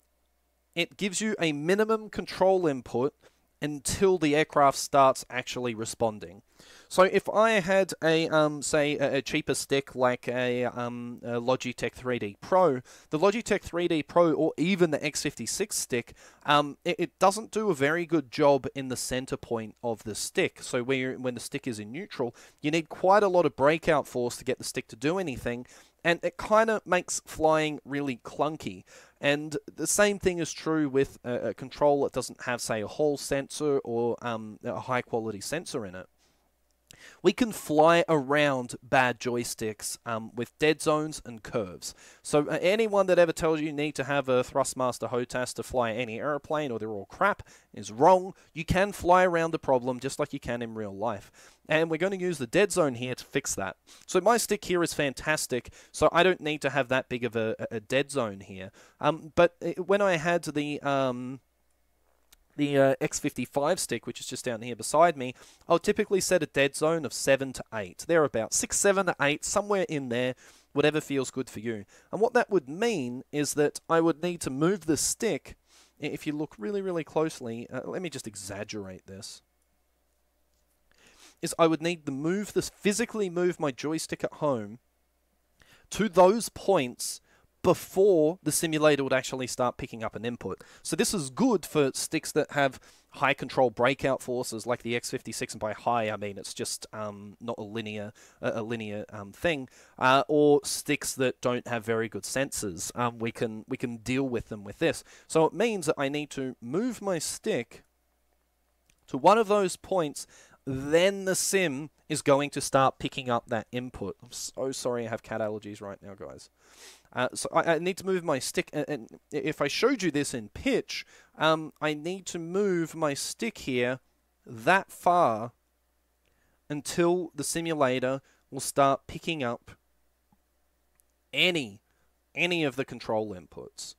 it gives you a minimum control input until the aircraft starts actually responding. So if I had a, um, say, a, a cheaper stick like a, um, a Logitech three D Pro, the Logitech three D Pro or even the X fifty-six stick, um, it, it doesn't do a very good job in the center point of the stick. So where, when the stick is in neutral, you need quite a lot of breakout force to get the stick to do anything, and it kind of makes flying really clunky. And the same thing is true with a, a control that doesn't have, say, a Hall sensor or um, a high-quality sensor in it. We can fly around bad joysticks um, with dead zones and curves. So uh, anyone that ever tells you you need to have a Thrustmaster HOTAS to fly any airplane or they're all crap is wrong. You can fly around the problem just like you can in real life. And we're going to use the dead zone here to fix that. So my stick here is fantastic, so I don't need to have that big of a, a dead zone here. Um, but when I had the... Um, the uh, X fifty-five stick, which is just down here beside me, I'll typically set a dead zone of seven to eight. They're about six, seven to eight, somewhere in there, whatever feels good for you. And what that would mean is that I would need to move the stick, if you look really, really closely, uh, let me just exaggerate this, is I would need to move this, physically move my joystick at home to those points before the simulator would actually start picking up an input. So this is good for sticks that have high control breakout forces like the X fifty-six, and by high I mean it's just um, not a linear a linear um, thing, uh, or sticks that don't have very good sensors. Um, we can we can deal with them with this. So it means that I need to move my stick to one of those points, then the sim is going to start picking up that input. I'm so sorry, I have cat allergies right now, guys. Uh, so I, I need to move my stick, and, and if I showed you this in pitch, um, I need to move my stick here that far until the simulator will start picking up any, any of the control inputs.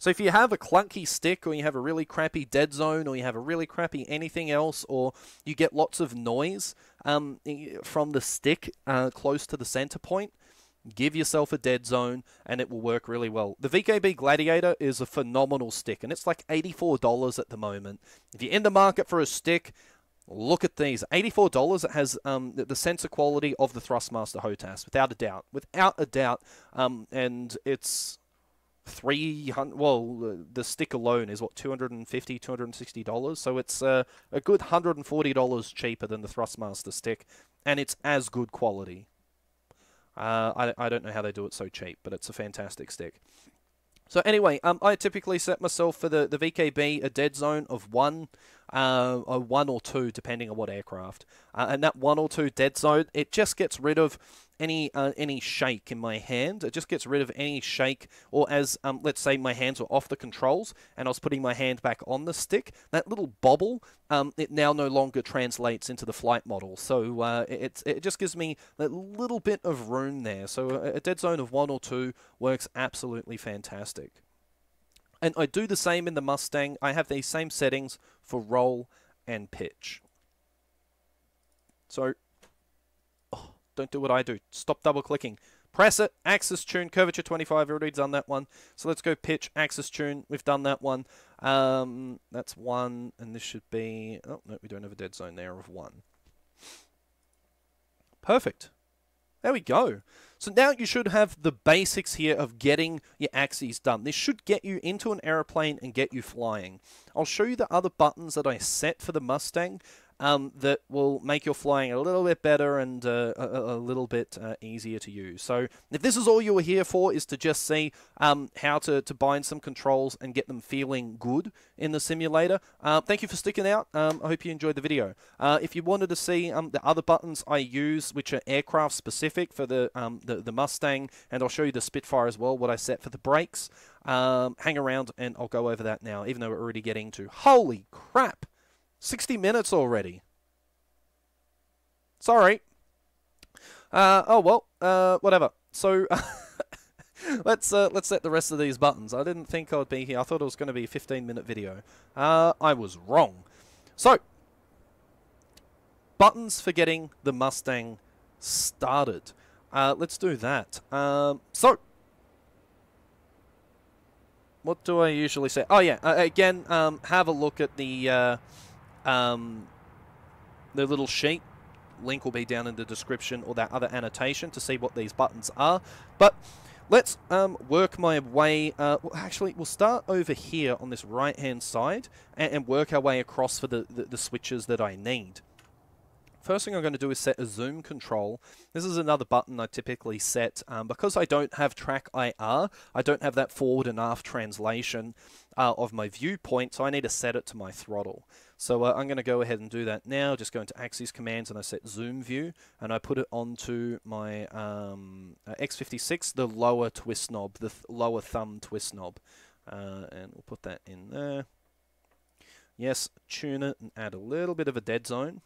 So if you have a clunky stick, or you have a really crappy dead zone, or you have a really crappy anything else, or you get lots of noise um, from the stick uh, close to the center point, give yourself a dead zone, and it will work really well. The V K B Gladiator is a phenomenal stick, and it's like eighty-four dollars at the moment. If you're in the market for a stick, look at these. eighty-four dollars, it has um, the sensor quality of the Thrustmaster HOTAS, without a doubt. Without a doubt, um, and it's three hundred dollars, well, the stick alone is, what, two hundred fifty dollars, two hundred sixty dollars? So it's uh, a good one hundred forty dollars cheaper than the Thrustmaster stick, and it's as good quality. Uh, I, I don't know how they do it so cheap, but it's a fantastic stick. So anyway, um, I typically set myself for the, the V K B a dead zone of one, uh, or one or two, depending on what aircraft. Uh, and that one or two dead zone, it just gets rid of any uh, any shake in my hand. It just gets rid of any shake, or as, um, let's say, my hands were off the controls, and I was putting my hand back on the stick, that little bobble, um, it now no longer translates into the flight model. So uh, it, it just gives me a little bit of room there. So a, a dead zone of one or two works absolutely fantastic. And I do the same in the Mustang. I have these same settings for roll and pitch. So... don't do what I do. Stop double-clicking. Press it. Axis tune. Curvature twenty-five. Already done that one. So let's go pitch. Axis tune. We've done that one. Um, that's one. And this should be... oh, no, we don't have a dead zone there of one. Perfect. There we go. So now you should have the basics here of getting your axes done. This should get you into an aeroplane and get you flying. I'll show you the other buttons that I set for the Mustang. um, that will make your flying a little bit better and uh, a, a little bit uh, easier to use. So if this is all you were here for, is to just see um, how to, to bind some controls and get them feeling good in the simulator, uh, thank you for sticking out. Um, I hope you enjoyed the video. Uh, if you wanted to see um, the other buttons I use, which are aircraft specific for the, um, the, the Mustang, and I'll show you the Spitfire as well, what I set for the brakes, um, hang around and I'll go over that now, even though we're already getting to, holy crap, sixty minutes already. Sorry. Uh, oh, well, uh, whatever. So... Let's uh, let's set the rest of these buttons. I didn't think I'd be here. I thought it was going to be a fifteen minute video. Uh, I was wrong. So, buttons for getting the Mustang started. Uh, let's do that. Um, so, what do I usually say? Oh yeah, uh, again, um, have a look at the uh, um, the little sheet. Link will be down in the description, or that other annotation, to see what these buttons are. But let's um, work my way, uh, well, actually we'll start over here on this right hand side and, and work our way across for the, the, the switches that I need. First thing I'm going to do is set a zoom control. This is another button I typically set um, because I don't have track I R, I don't have that forward and aft translation uh, of my viewpoint, so I need to set it to my throttle. So uh, I'm going to go ahead and do that now, just go into Axis Commands and I set zoom view, and I put it onto my um, uh, X fifty-six, the lower twist knob, the th lower thumb twist knob. Uh, and we'll put that in there. Yes, tune it and add a little bit of a dead zone.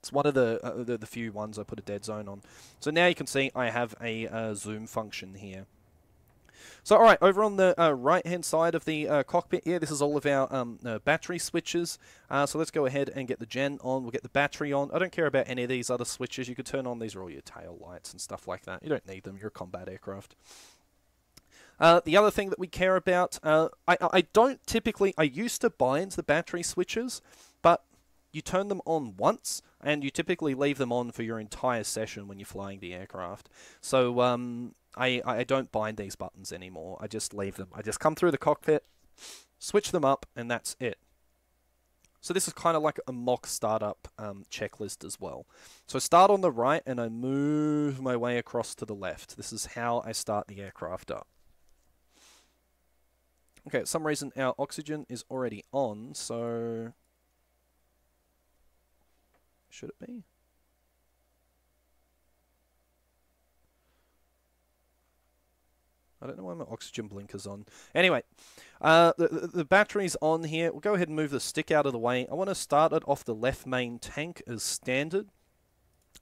It's one of the, uh, the the few ones I put a dead zone on. So now you can see I have a uh, zoom function here. So all right, over on the uh, right hand side of the uh, cockpit here, this is all of our um, uh, battery switches. Uh, so let's go ahead and get the gen on. We'll get the battery on. I don't care about any of these other switches. You could turn on, these are all your tail lights and stuff like that. You don't need them. You're a combat aircraft. Uh, the other thing that we care about, uh, I, I don't typically, I used to bind the battery switches, but you turn them on once, and you typically leave them on for your entire session when you're flying the aircraft. So um, I, I don't bind these buttons anymore. I just leave them. I just come through the cockpit, switch them up, and that's it. So this is kind of like a mock startup um, checklist as well. So I start on the right, and I move my way across to the left. This is how I start the aircraft up. Okay, for some reason our oxygen is already on, so... should it be? I don't know why my oxygen blinker's on. Anyway, uh, the, the, the battery's on here. We'll go ahead and move the stick out of the way. I want to start it off the left main tank as standard.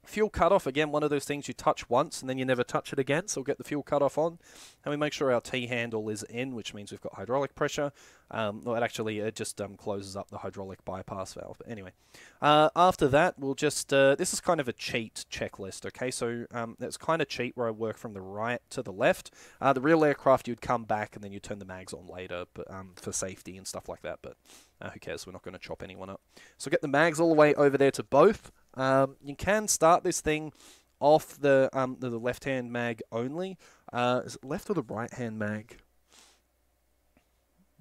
Fuel cutoff, again, one of those things you touch once and then you never touch it again. So we'll get the fuel cutoff on. And we make sure our T-handle is in, which means we've got hydraulic pressure. Um, well, it actually it just um, closes up the hydraulic bypass valve. But anyway, uh, after that, we'll just... Uh, this is kind of a cheat checklist, okay? So um, it's kind of cheat where I work from the right to the left. Uh, the real aircraft, you'd come back and then you turn the mags on later, but um, for safety and stuff like that. But uh, who cares? We're not going to chop anyone up. So get the mags all the way over there to both. Um, you can start this thing off the um, the, the left-hand mag only. Uh, is it left or the right-hand mag?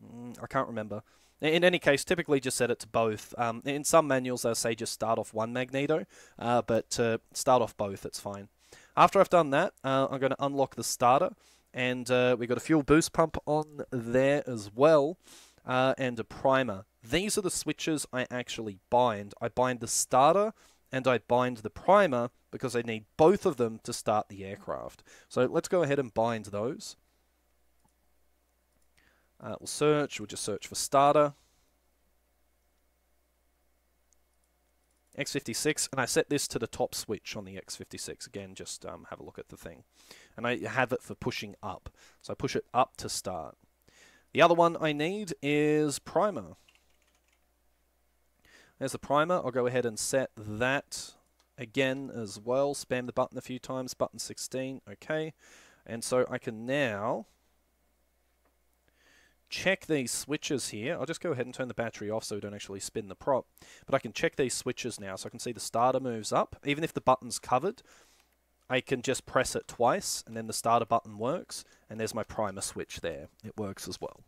Mm, I can't remember. In any case, typically just set it to both. Um, in some manuals, they'll say just start off one magneto, uh, but uh, start off both, it's fine. After I've done that, uh, I'm going to unlock the starter, and uh, we've got a fuel boost pump on there as well, uh, and a primer. These are the switches I actually bind. I bind the starter and I bind the primer because I need both of them to start the aircraft. So let's go ahead and bind those. Uh, we'll search, we'll just search for starter. X fifty-six, and I set this to the top switch on the X fifty-six. Again, just um, have a look at the thing. And I have it for pushing up. So I push it up to start. The other one I need is primer. There's the primer. I'll go ahead and set that again as well. Spam the button a few times. Button sixteen. Okay. And so I can now check these switches here. I'll just go ahead and turn the battery off so we don't actually spin the prop. But I can check these switches now. So I can see the starter moves up. Even if the button's covered, I can just press it twice and then the starter button works. And there's my primer switch there. It works as well.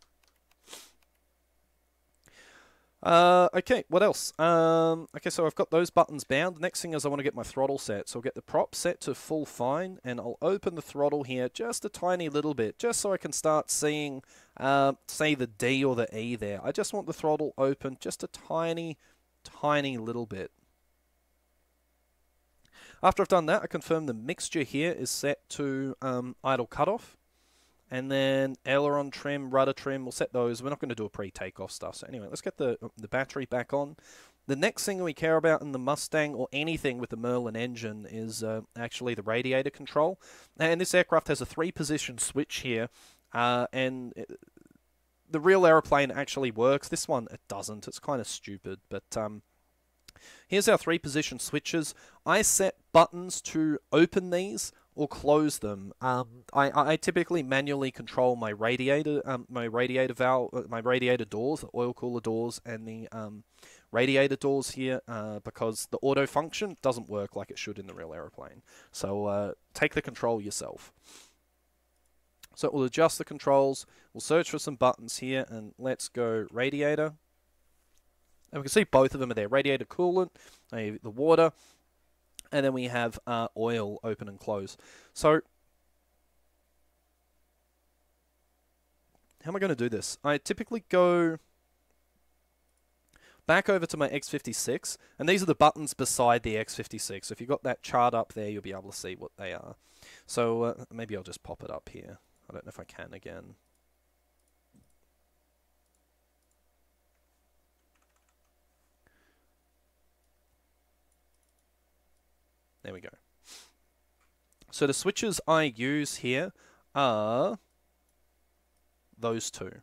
Uh, okay, what else? Um, okay, so I've got those buttons bound. The next thing is I want to get my throttle set. So I'll get the prop set to full fine, and I'll open the throttle here just a tiny little bit, just so I can start seeing, uh, say, the D or the E there. I just want the throttle open just a tiny, tiny little bit. After I've done that, I confirm the mixture here is set to um, idle cutoff. And then aileron trim, rudder trim, we'll set those. We're not going to do a pre-takeoff stuff. So anyway, let's get the, the battery back on. The next thing we care about in the Mustang, or anything with the Merlin engine, is uh, actually the radiator control. And this aircraft has a three-position switch here. Uh, and it, the real aeroplane actually works. This one, it doesn't. It's kind of stupid. But um, here's our three-position switches. I set buttons to open these or close them. Um, I, I typically manually control my radiator, um, my radiator valve, my radiator doors, the oil cooler doors, and the um, radiator doors here, uh, because the auto function doesn't work like it should in the real aeroplane. So uh, take the control yourself. So we'll adjust the controls. We'll search for some buttons here, and let's go radiator. And we can see both of them are there: radiator coolant, uh, the water. And then we have uh, oil, open and close. So, how am I going to do this? I typically go back over to my X fifty-six, and these are the buttons beside the X fifty-six. So if you've got that chart up there, you'll be able to see what they are. So uh, maybe I'll just pop it up here. I don't know if I can again. There we go. So the switches I use here are those two.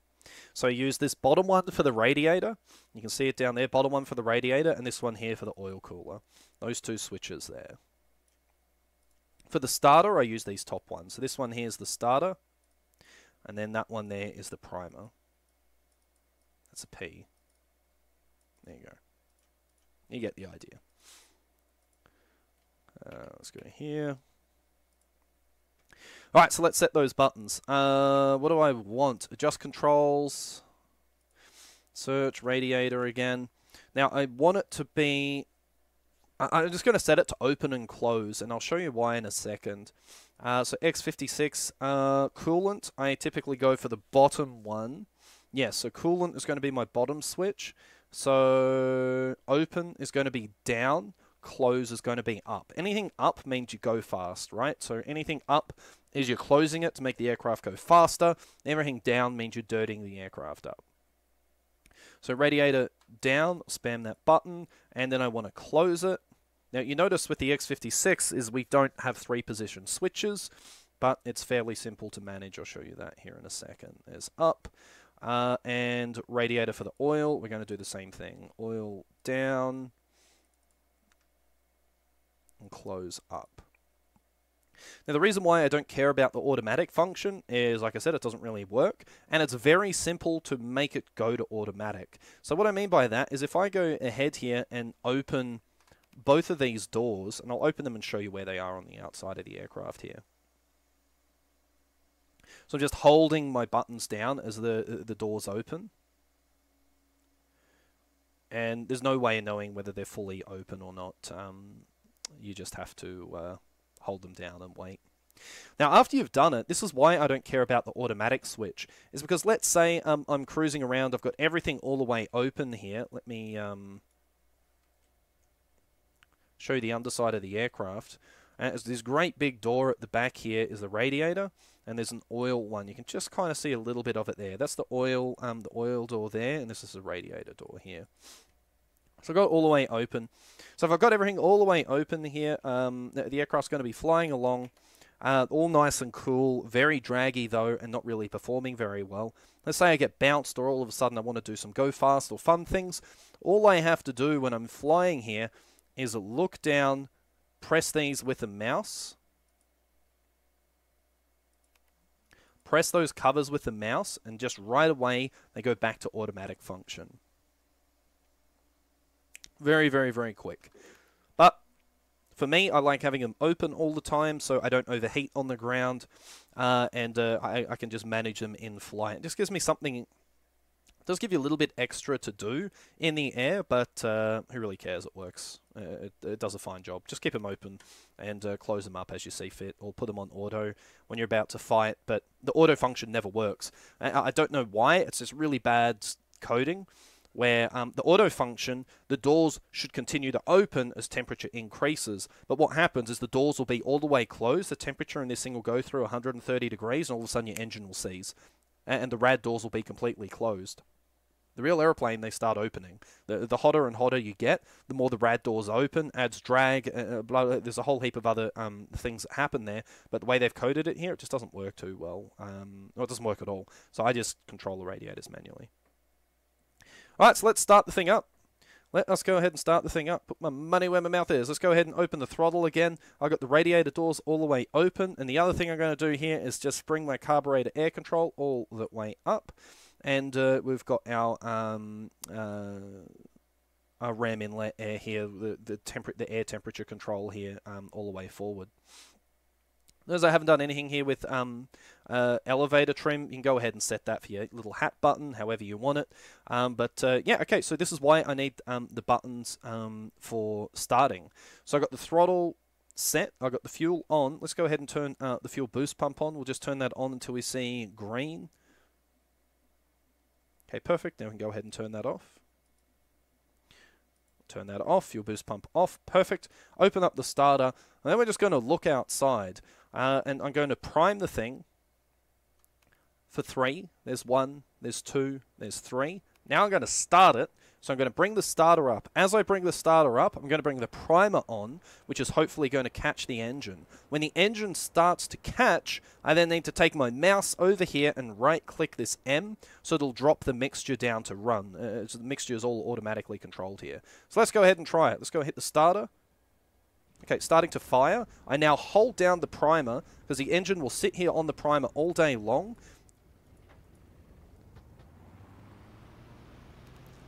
So I use this bottom one for the radiator. You can see it down there, bottom one for the radiator, and this one here for the oil cooler. Those two switches there. For the starter, I use these top ones. So this one here is the starter, and then that one there is the primer. That's a P. There you go. You get the idea. Uh, let's go here. Alright, so let's set those buttons. Uh, what do I want? Adjust controls. Search radiator again. Now, I want it to be... I, I'm just going to set it to open and close, and I'll show you why in a second. Uh, so, X fifty-six uh, coolant. I typically go for the bottom one. Yes, yeah, so coolant is going to be my bottom switch. So, open is going to be down. Close is going to be up. Anything up means you go fast, right? So anything up is you're closing it to make the aircraft go faster. Everything down means you're dirtying the aircraft up. So radiator down, spam that button, and then I want to close it. Now you notice with the X fifty-six is we don't have three position switches, but it's fairly simple to manage. I'll show you that here in a second. There's up uh, and radiator for the oil. We're going to do the same thing. Oil down. And close up. Now the reason why I don't care about the automatic function is, like I said, it doesn't really work, and it's very simple to make it go to automatic. So what I mean by that is if I go ahead here and open both of these doors, and I'll open them and show you where they are on the outside of the aircraft here. So I'm just holding my buttons down as the, the doors open. And there's no way of knowing whether they're fully open or not. Um, You just have to uh, hold them down and wait. Now, after you've done it, this is why I don't care about the automatic switch. Is because let's say um, I'm cruising around. I've got everything all the way open here. Let me um, show you the underside of the aircraft. Uh, there's this great big door at the back here is the radiator, and there's an oil one. You can just kind of see a little bit of it there. That's the oil, um, the oil door there, and this is the radiator door here. So I've got it all the way open. So if I've got everything all the way open here, um, the aircraft's going to be flying along, uh, all nice and cool, very draggy though, and not really performing very well. Let's say I get bounced, or all of a sudden I want to do some go fast or fun things. All I have to do when I'm flying here is look down, press these with a mouse, press those covers with the mouse, and just right away they go back to automatic function. Very, very, very quick. But for me, I like having them open all the time so I don't overheat on the ground, uh, and uh, I, I can just manage them in flight. It just gives me something does give you a little bit extra to do in the air, but uh, who really cares? It works. Uh, it, it does a fine job. Just keep them open and uh, close them up as you see fit, or put them on auto when you're about to fight. But the auto function never works. I, I don't know why. It's just really bad coding, where um, the auto function, the doors should continue to open as temperature increases. But what happens is the doors will be all the way closed. The temperature in this thing will go through one hundred thirty degrees, and all of a sudden your engine will seize. And the rad doors will be completely closed. The real airplane, they start opening. The, the hotter and hotter you get, the more the rad doors open, adds drag, uh, blah, there's a whole heap of other um, things that happen there, but the way they've coded it here, it just doesn't work too well. Um, or it doesn't work at all. So I just control the radiators manually. Alright, so let's start the thing up. Let us go ahead and start the thing up. Put my money where my mouth is. Let's go ahead and open the throttle again. I've got the radiator doors all the way open. And the other thing I'm going to do here is just bring my carburetor air control all the way up. And uh, we've got our, um, uh, our ram inlet air here, the, the, temper the air temperature control here um, all the way forward. Notice I haven't done anything here with um, uh, elevator trim. You can go ahead and set that for your little hat button, however you want it. Um, but uh, yeah, okay, so this is why I need um, the buttons um, for starting. So I've got the throttle set, I've got the fuel on. Let's go ahead and turn uh, the fuel boost pump on. We'll just turn that on until we see green. Okay, perfect. Now we can go ahead and turn that off. Turn that off, fuel boost pump off, perfect. Open up the starter, and then we're just going to look outside. Uh, and I'm going to prime the thing for three. There's one, there's two, there's three. Now I'm going to start it. So I'm going to bring the starter up. As I bring the starter up, I'm going to bring the primer on, which is hopefully going to catch the engine. When the engine starts to catch, I then need to take my mouse over here and right-click this M, so it'll drop the mixture down to run. Uh, so the mixture is all automatically controlled here. So let's go ahead and try it. Let's go hit the starter. Okay, starting to fire. I now hold down the primer, because the engine will sit here on the primer all day long.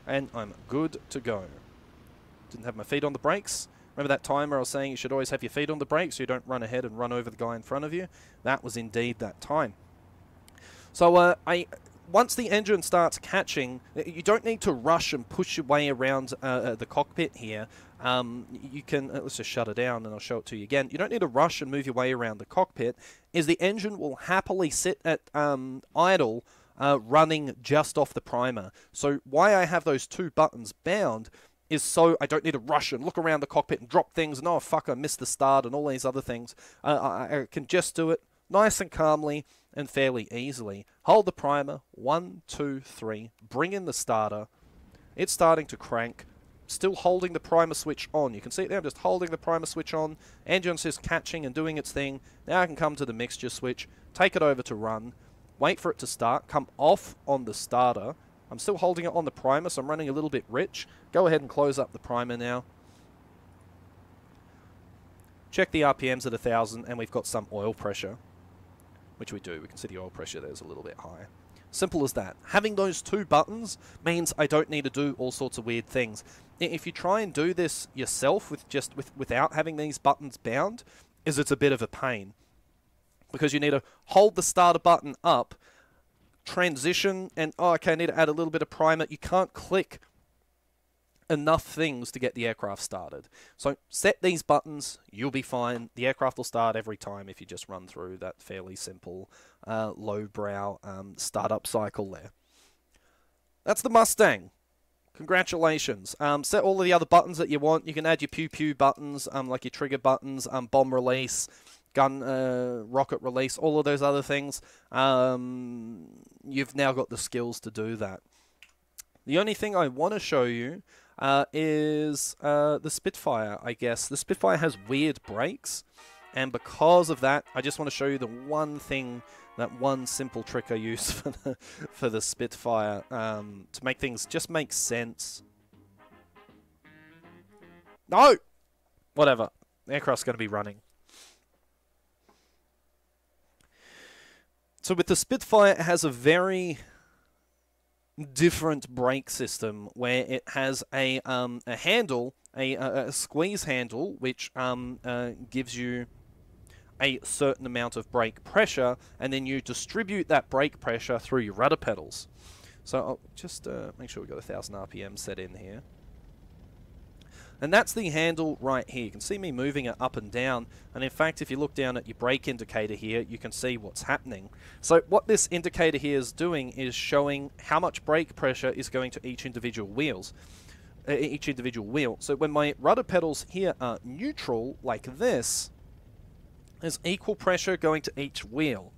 And I'm good to go. Didn't have my feet on the brakes. Remember that time where I was saying you should always have your feet on the brakes so you don't run ahead and run over the guy in front of you? That was indeed that time. So uh, I... once the engine starts catching, you don't need to rush and push your way around uh, the cockpit here. Um, you can, uh, let's just shut it down and I'll show it to you again. You don't need to rush and move your way around the cockpit, is the engine will happily sit at um, idle, uh, running just off the primer. So why I have those two buttons bound is so I don't need to rush and look around the cockpit and drop things, and oh fuck, I missed the start and all these other things. Uh, I, I can just do it nice and calmly and fairly easily. Hold the primer, one, two, three, bring in the starter, it's starting to crank, still holding the primer switch on. You can see it there, I'm just holding the primer switch on, engine's just catching and doing its thing. Now I can come to the mixture switch, take it over to run, wait for it to start, come off on the starter. I'm still holding it on the primer, so I'm running a little bit rich. Go ahead and close up the primer now. Check the R P Ms at one thousand, and we've got some oil pressure. Which we do, we can see the oil pressure there is a little bit higher. Simple as that. Having those two buttons means I don't need to do all sorts of weird things. If you try and do this yourself with just with, without having these buttons bound, is it's a bit of a pain. Because you need to hold the starter button up, transition, and oh, okay, I need to add a little bit of primer. You can't click enough things to get the aircraft started. So set these buttons, you'll be fine. The aircraft will start every time if you just run through that fairly simple, uh, lowbrow um, startup cycle there. That's the Mustang. Congratulations. Um, set all of the other buttons that you want. You can add your pew pew buttons, um, like your trigger buttons, um, bomb release, gun, uh, rocket release, all of those other things. Um, you've now got the skills to do that. The only thing I want to show you Uh, is uh, the Spitfire, I guess. The Spitfire has weird brakes, and because of that, I just want to show you the one thing, that one simple trick I use for the, for the Spitfire, um, to make things just make sense. No! Whatever. The aircraft's going to be running. So with the Spitfire, it has a very different brake system, where it has a um, a handle, a, a squeeze handle, which um, uh, gives you a certain amount of brake pressure, and then you distribute that brake pressure through your rudder pedals. So I'll just uh, make sure we've got one thousand R P M set in here. And that's the handle right here. You can see me moving it up and down. And in fact, if you look down at your brake indicator here, you can see what's happening. So what this indicator here is doing is showing how much brake pressure is going to each individual wheels. Uh, each individual wheel. So when my rudder pedals here are neutral, like this, there's equal pressure going to each wheel.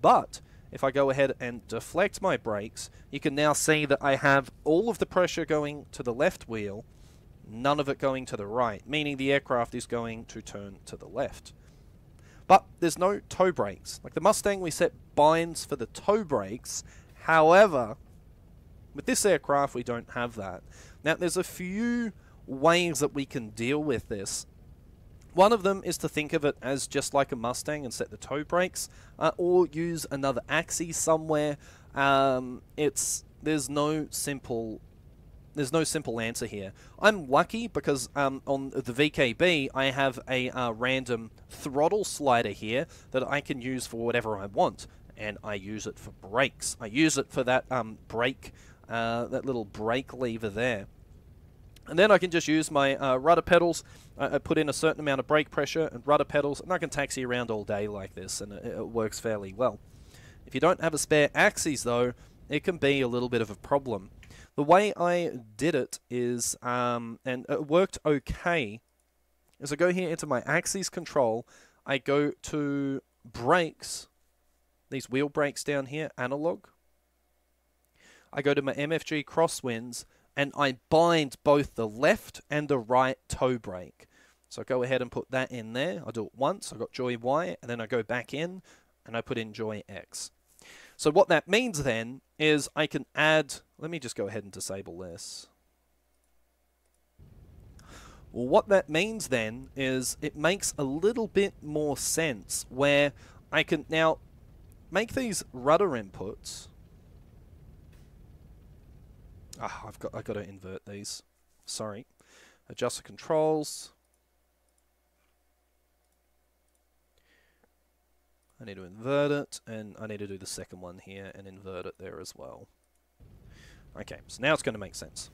But if I go ahead and deflect my brakes, you can now see that I have all of the pressure going to the left wheel, none of it going to the right, meaning the aircraft is going to turn to the left. But there's no toe brakes. Like the Mustang, we set binds for the toe brakes. However, with this aircraft, we don't have that. Now, there's a few ways that we can deal with this. One of them is to think of it as just like a Mustang and set the toe brakes, uh, or use another axis somewhere. Um, it's there's no simple there's no simple answer here. I'm lucky because um, on the V K B I have a uh, random throttle slider here that I can use for whatever I want, and I use it for brakes. I use it for that um, brake uh, that little brake lever there. And then I can just use my uh, rudder pedals. I, I put in a certain amount of brake pressure and rudder pedals, and I can taxi around all day like this, and it, it works fairly well. If you don't have a spare axis, though, it can be a little bit of a problem. The way I did it is, um, and it worked okay, is I go here into my axis control, I go to brakes, these wheel brakes down here, analog. I go to my M F G Crosswinds, and I bind both the left and the right toe brake. So I go ahead and put that in there. I do it once, I got Joy Y, and then I go back in, and I put in Joy X. So what that means then is I can add, let me just go ahead and disable this. Well, what that means then is it makes a little bit more sense where I can now make these rudder inputs. Ah, I've got I've got to invert these. Sorry. Adjust the controls. I need to invert it, and I need to do the second one here and invert it there as well. Okay, so now it's going to make sense.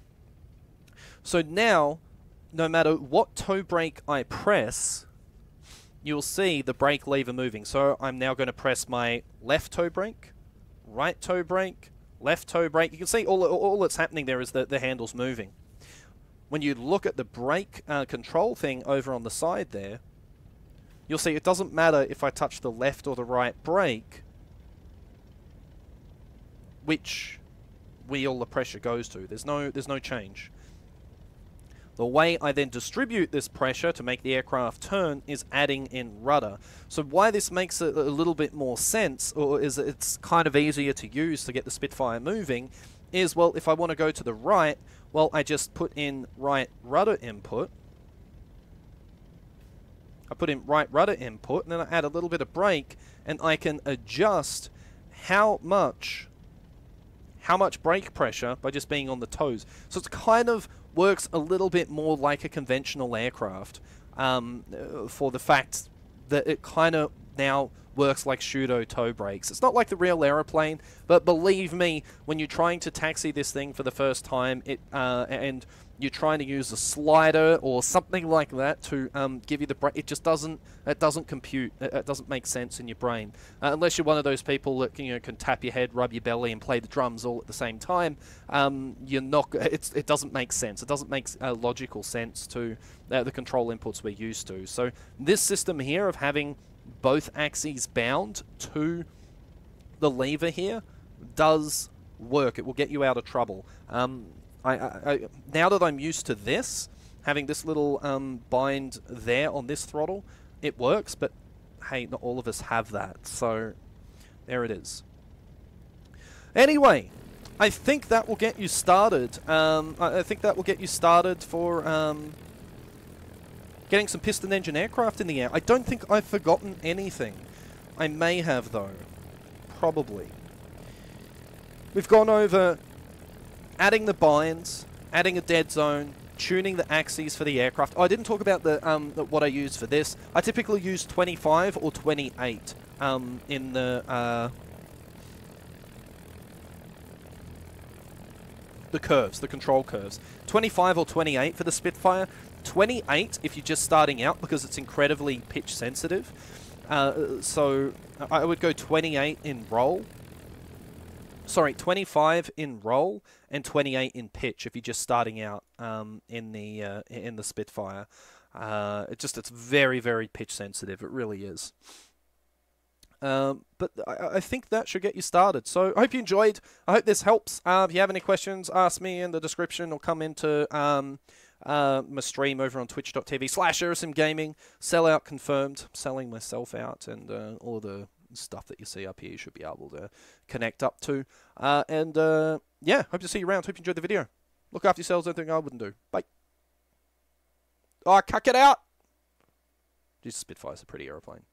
So now, no matter what toe brake I press, you'll see the brake lever moving. So I'm now going to press my left toe brake, right toe brake, left toe brake. You can see all, all that's happening there is that the handle's moving. When you look at the brake uh, control thing over on the side there, you'll see it doesn't matter if I touch the left or the right brake, which wheel the pressure goes to. There's no, there's no change. The way I then distribute this pressure to make the aircraft turn is adding in rudder. So why this makes a, a little bit more sense, or is it's kind of easier to use to get the Spitfire moving, is, well, if I want to go to the right, well, I just put in right rudder input. I put in right rudder input, and then I add a little bit of brake, and I can adjust how much, how much brake pressure by just being on the toes. So it's kind of works a little bit more like a conventional aircraft, um, for the fact that it kind of now works like pseudo toe brakes. It's not like the real aeroplane, but believe me, when you're trying to taxi this thing for the first time, it uh, and you're trying to use a slider or something like that to um, give you the brake, it just doesn't it doesn't compute. It, it doesn't make sense in your brain, uh, unless you're one of those people that can, you know, can tap your head, rub your belly, and play the drums all at the same time. Um, you're not. It's, it doesn't make sense. It doesn't make uh, logical sense to uh, the control inputs we're used to. So this system here of having both axes bound to the lever here does work. It will get you out of trouble. Um, I, I, I, now that I'm used to this, having this little um, bind there on this throttle, it works, but hey, not all of us have that, so there it is. Anyway, I think that will get you started. Um, I, I think that will get you started for... Um, getting some piston engine aircraft in the air. I don't think I've forgotten anything. I may have, though. Probably. We've gone over adding the binds, adding a dead zone, tuning the axes for the aircraft. Oh, I didn't talk about the um, what I use for this. I typically use twenty-five or twenty-eight um, in the... Uh, the curves, the control curves. twenty-five or twenty-eight for the Spitfire. twenty-eight if you're just starting out because it's incredibly pitch sensitive. Uh, so I would go twenty-eight in roll. Sorry, twenty-five in roll and twenty-eight in pitch if you're just starting out um, in the uh, in the Spitfire. Uh, it just it's very very pitch sensitive. It really is. Um, but I, I think that should get you started. So I hope you enjoyed. I hope this helps. Uh, if you have any questions, ask me in the description or come into um, uh, my stream over on twitch dot t v slash Aero Sim Gaming. Sellout confirmed. Selling myself out and uh, all the stuff that you see up here you should be able to connect up to. Uh, and uh, yeah, hope to see you around. Hope you enjoyed the video. Look after yourselves. Anything I wouldn't do. Bye. Oh, cuck it out. These Spitfires are a pretty aeroplane.